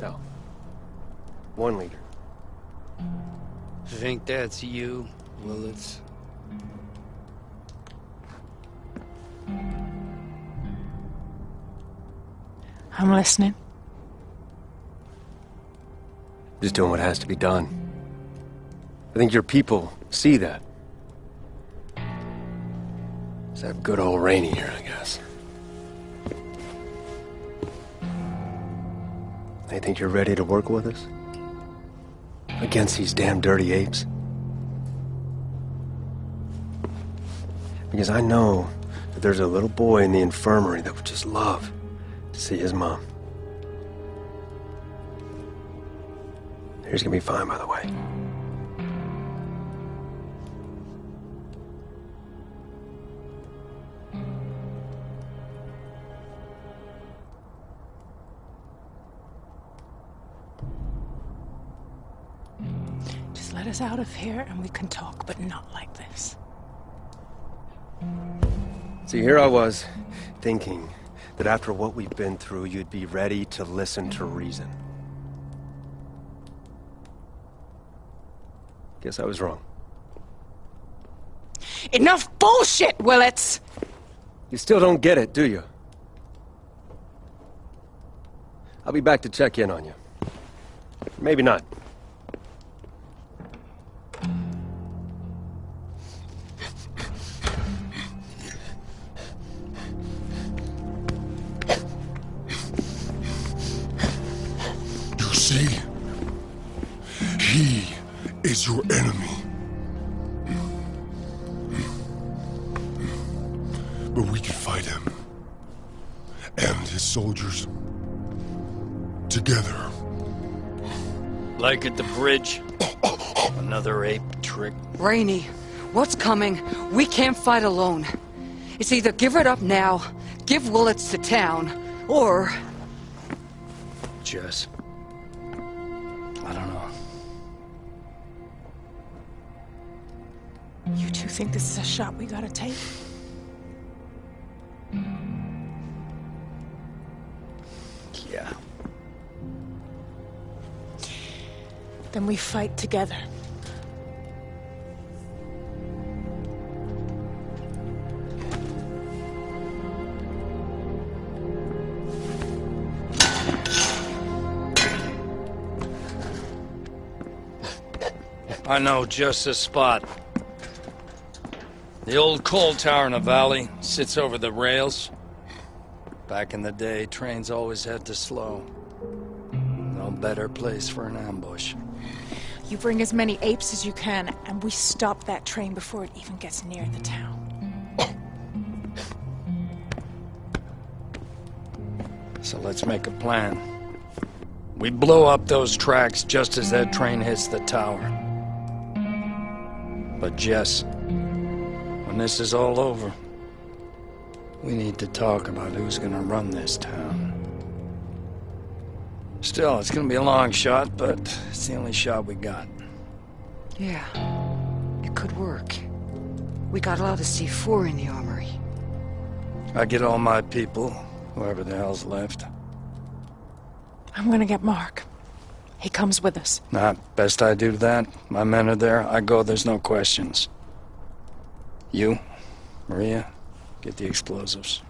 No. One leader. I think that's you, Willits. I'm listening. Just doing what has to be done. I think your people see that. It's that good old Rainey here, I guess. They think you're ready to work with us? Against these damn dirty apes? Because I know that there's a little boy in the infirmary that would just love to see his mom. He's gonna be fine, by the way. Just let us out of here and we can talk, but not like this. See, here I was, thinking that after what we've been through, you'd be ready to listen to reason. Guess I was wrong. Enough bullshit, Willits! You still don't get it, do you? I'll be back to check in on you. Maybe not. He is your enemy. But we can fight him and his soldiers together. Like at the bridge, another ape trick. Rainey, what's coming? We can't fight alone. It's either give it up now, give Willits the town, or... Jess. I don't know. You two think this is a shot we gotta take? Yeah. Then we fight together. I know just the spot. The old coal tower in the valley sits over the rails. Back in the day, trains always had to slow. No better place for an ambush. You bring as many apes as you can, and we stop that train before it even gets near the town. So let's make a plan. We blow up those tracks just as that train hits the tower. But Jess, when this is all over, we need to talk about who's gonna run this town. Still, it's gonna be a long shot, but it's the only shot we got. Yeah, it could work. We got a lot of C4 in the armory. I get all my people, whoever the hell's left. I'm gonna get Mark. He comes with us. Nah, best I do that. My men are there. I go, there's no questions. You, Maria, get the explosives.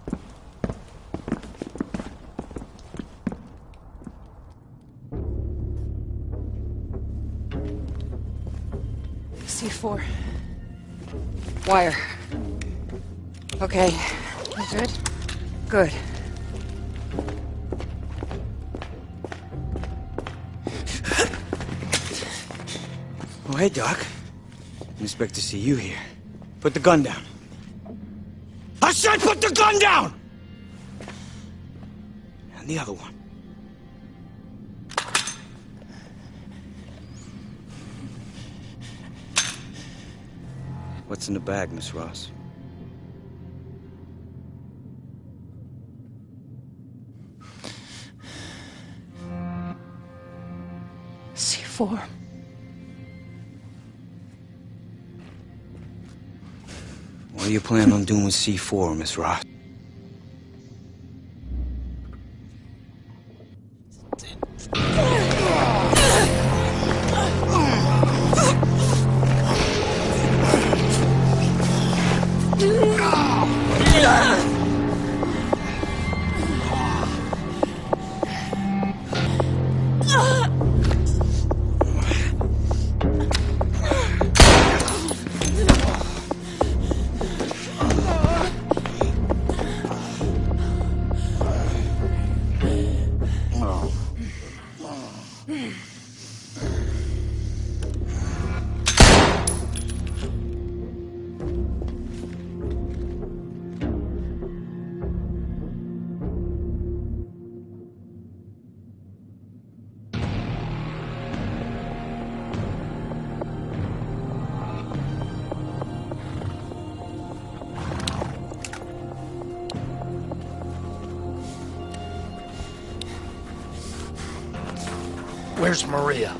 C4. Wire. Okay. You good? Good. Oh, hey, Doc. I expect to see you here. Put the gun down. I said put the gun down! And the other one. What's in the bag, Miss Ross? C4. What do you plan on doing with C4, Miss Ross? Where's Maria?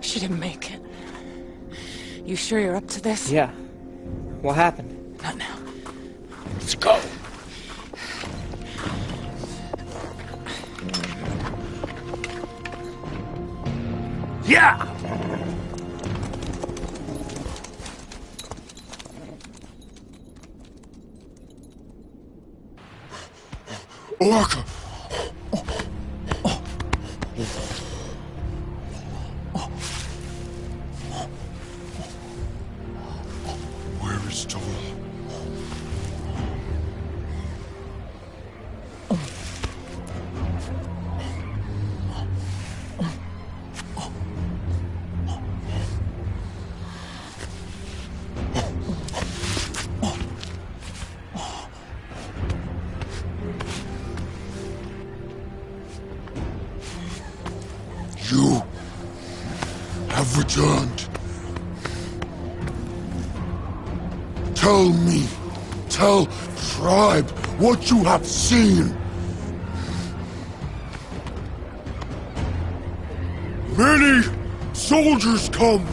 She didn't make it. You sure you're up to this? Yeah. What happened? Not now. Let's go! Yeah! Orca! Returned. Tell me, tell tribe what you have seen. Many soldiers come,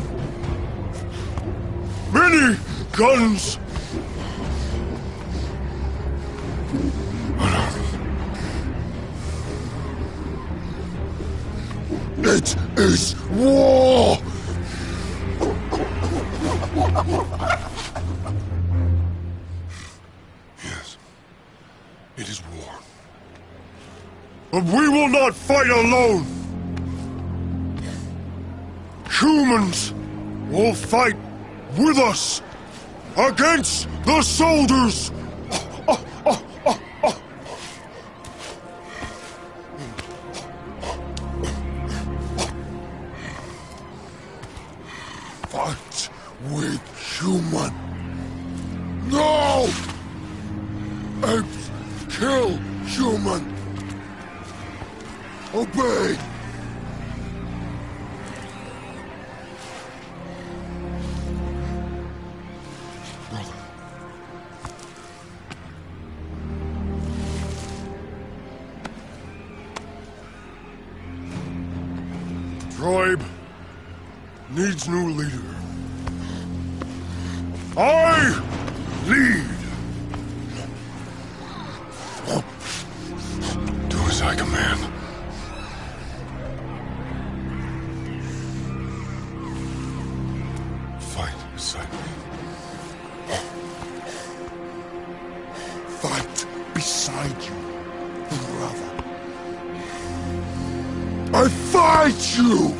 many guns, it is war. Yes, it is war. But we will not fight alone. Humans will fight with us against the soldiers. Fight with human. No! Apes kill human. Obey. tribe needs new leader. I lead. Do as I command. Fight beside me. Fight beside you, brother. I fight you!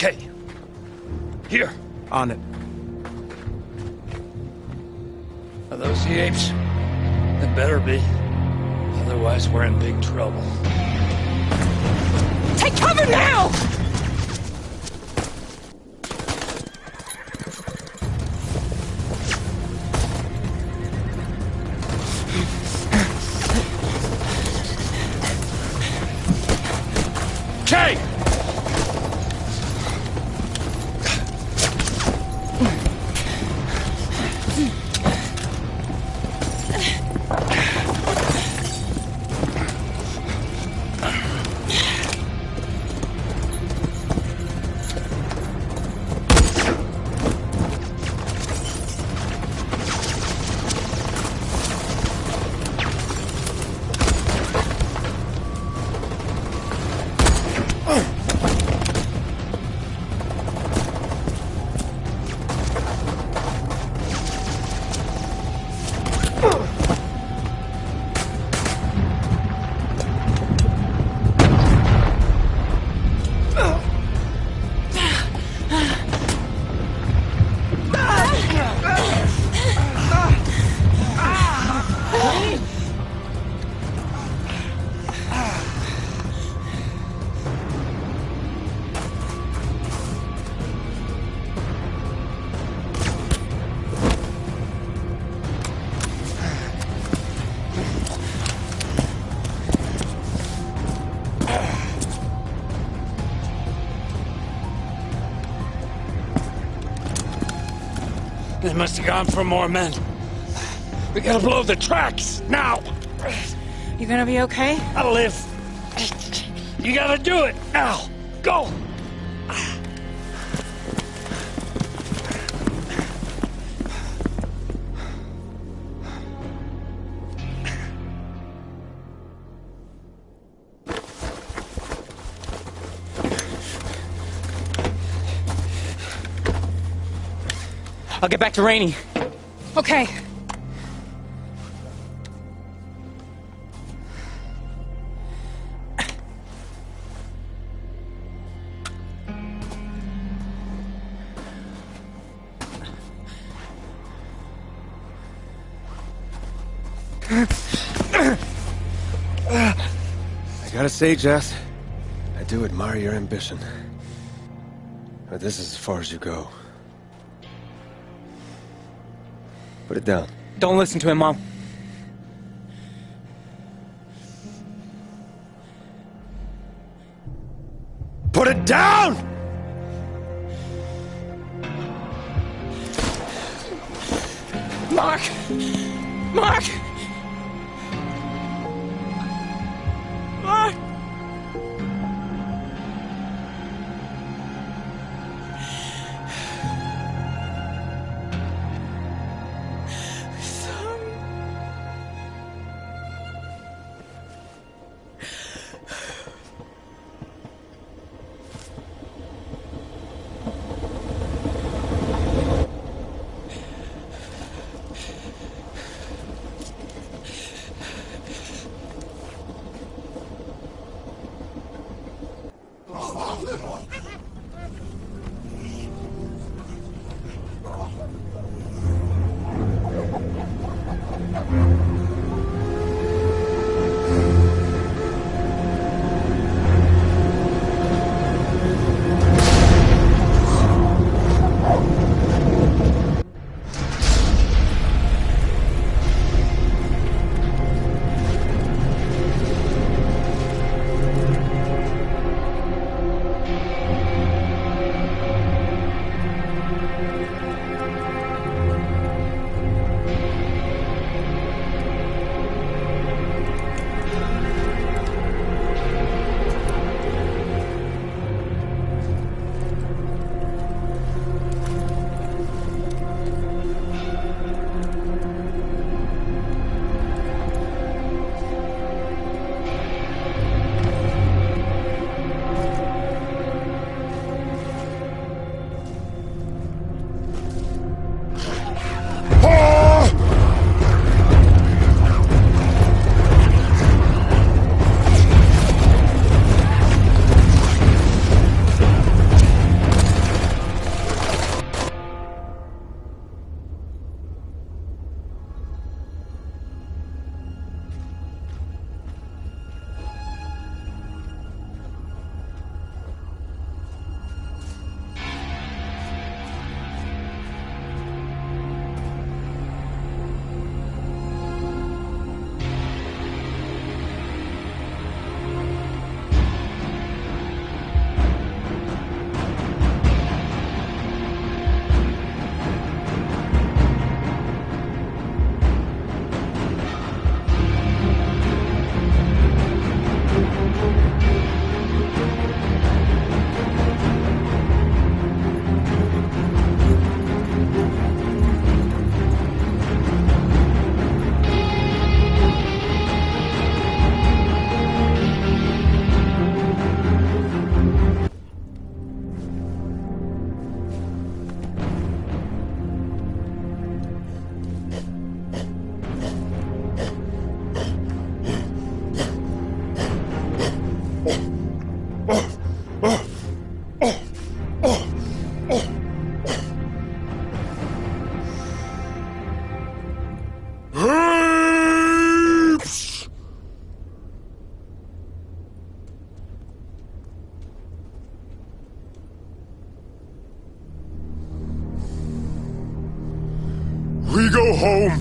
Okay. Here. On it. Are those the apes? They better be. Otherwise, we're in big trouble. Take cover now! They must have gone for more men. We gotta blow the tracks, now! You gonna be okay? I'll live. You gotta do it, now! Go! I'll get back to Rainey. Okay. I gotta say, Jess, I do admire your ambition. But this is as far as you go. Put it down. Don't listen to him, Mom. Put it down! Mark! Mark! Mark! We go home.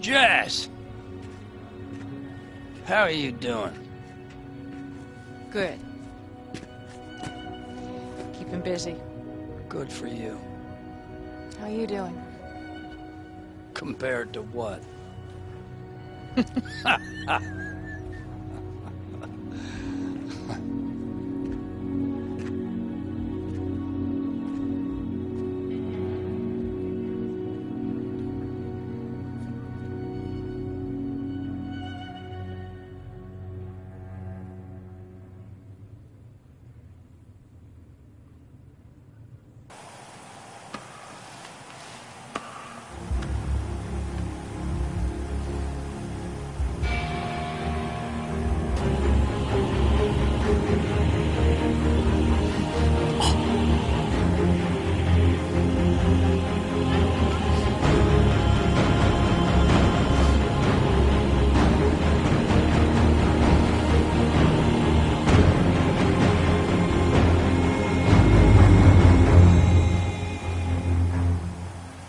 Jess! How are you doing? Good. Keeping busy. Good for you. How are you doing? Compared to what?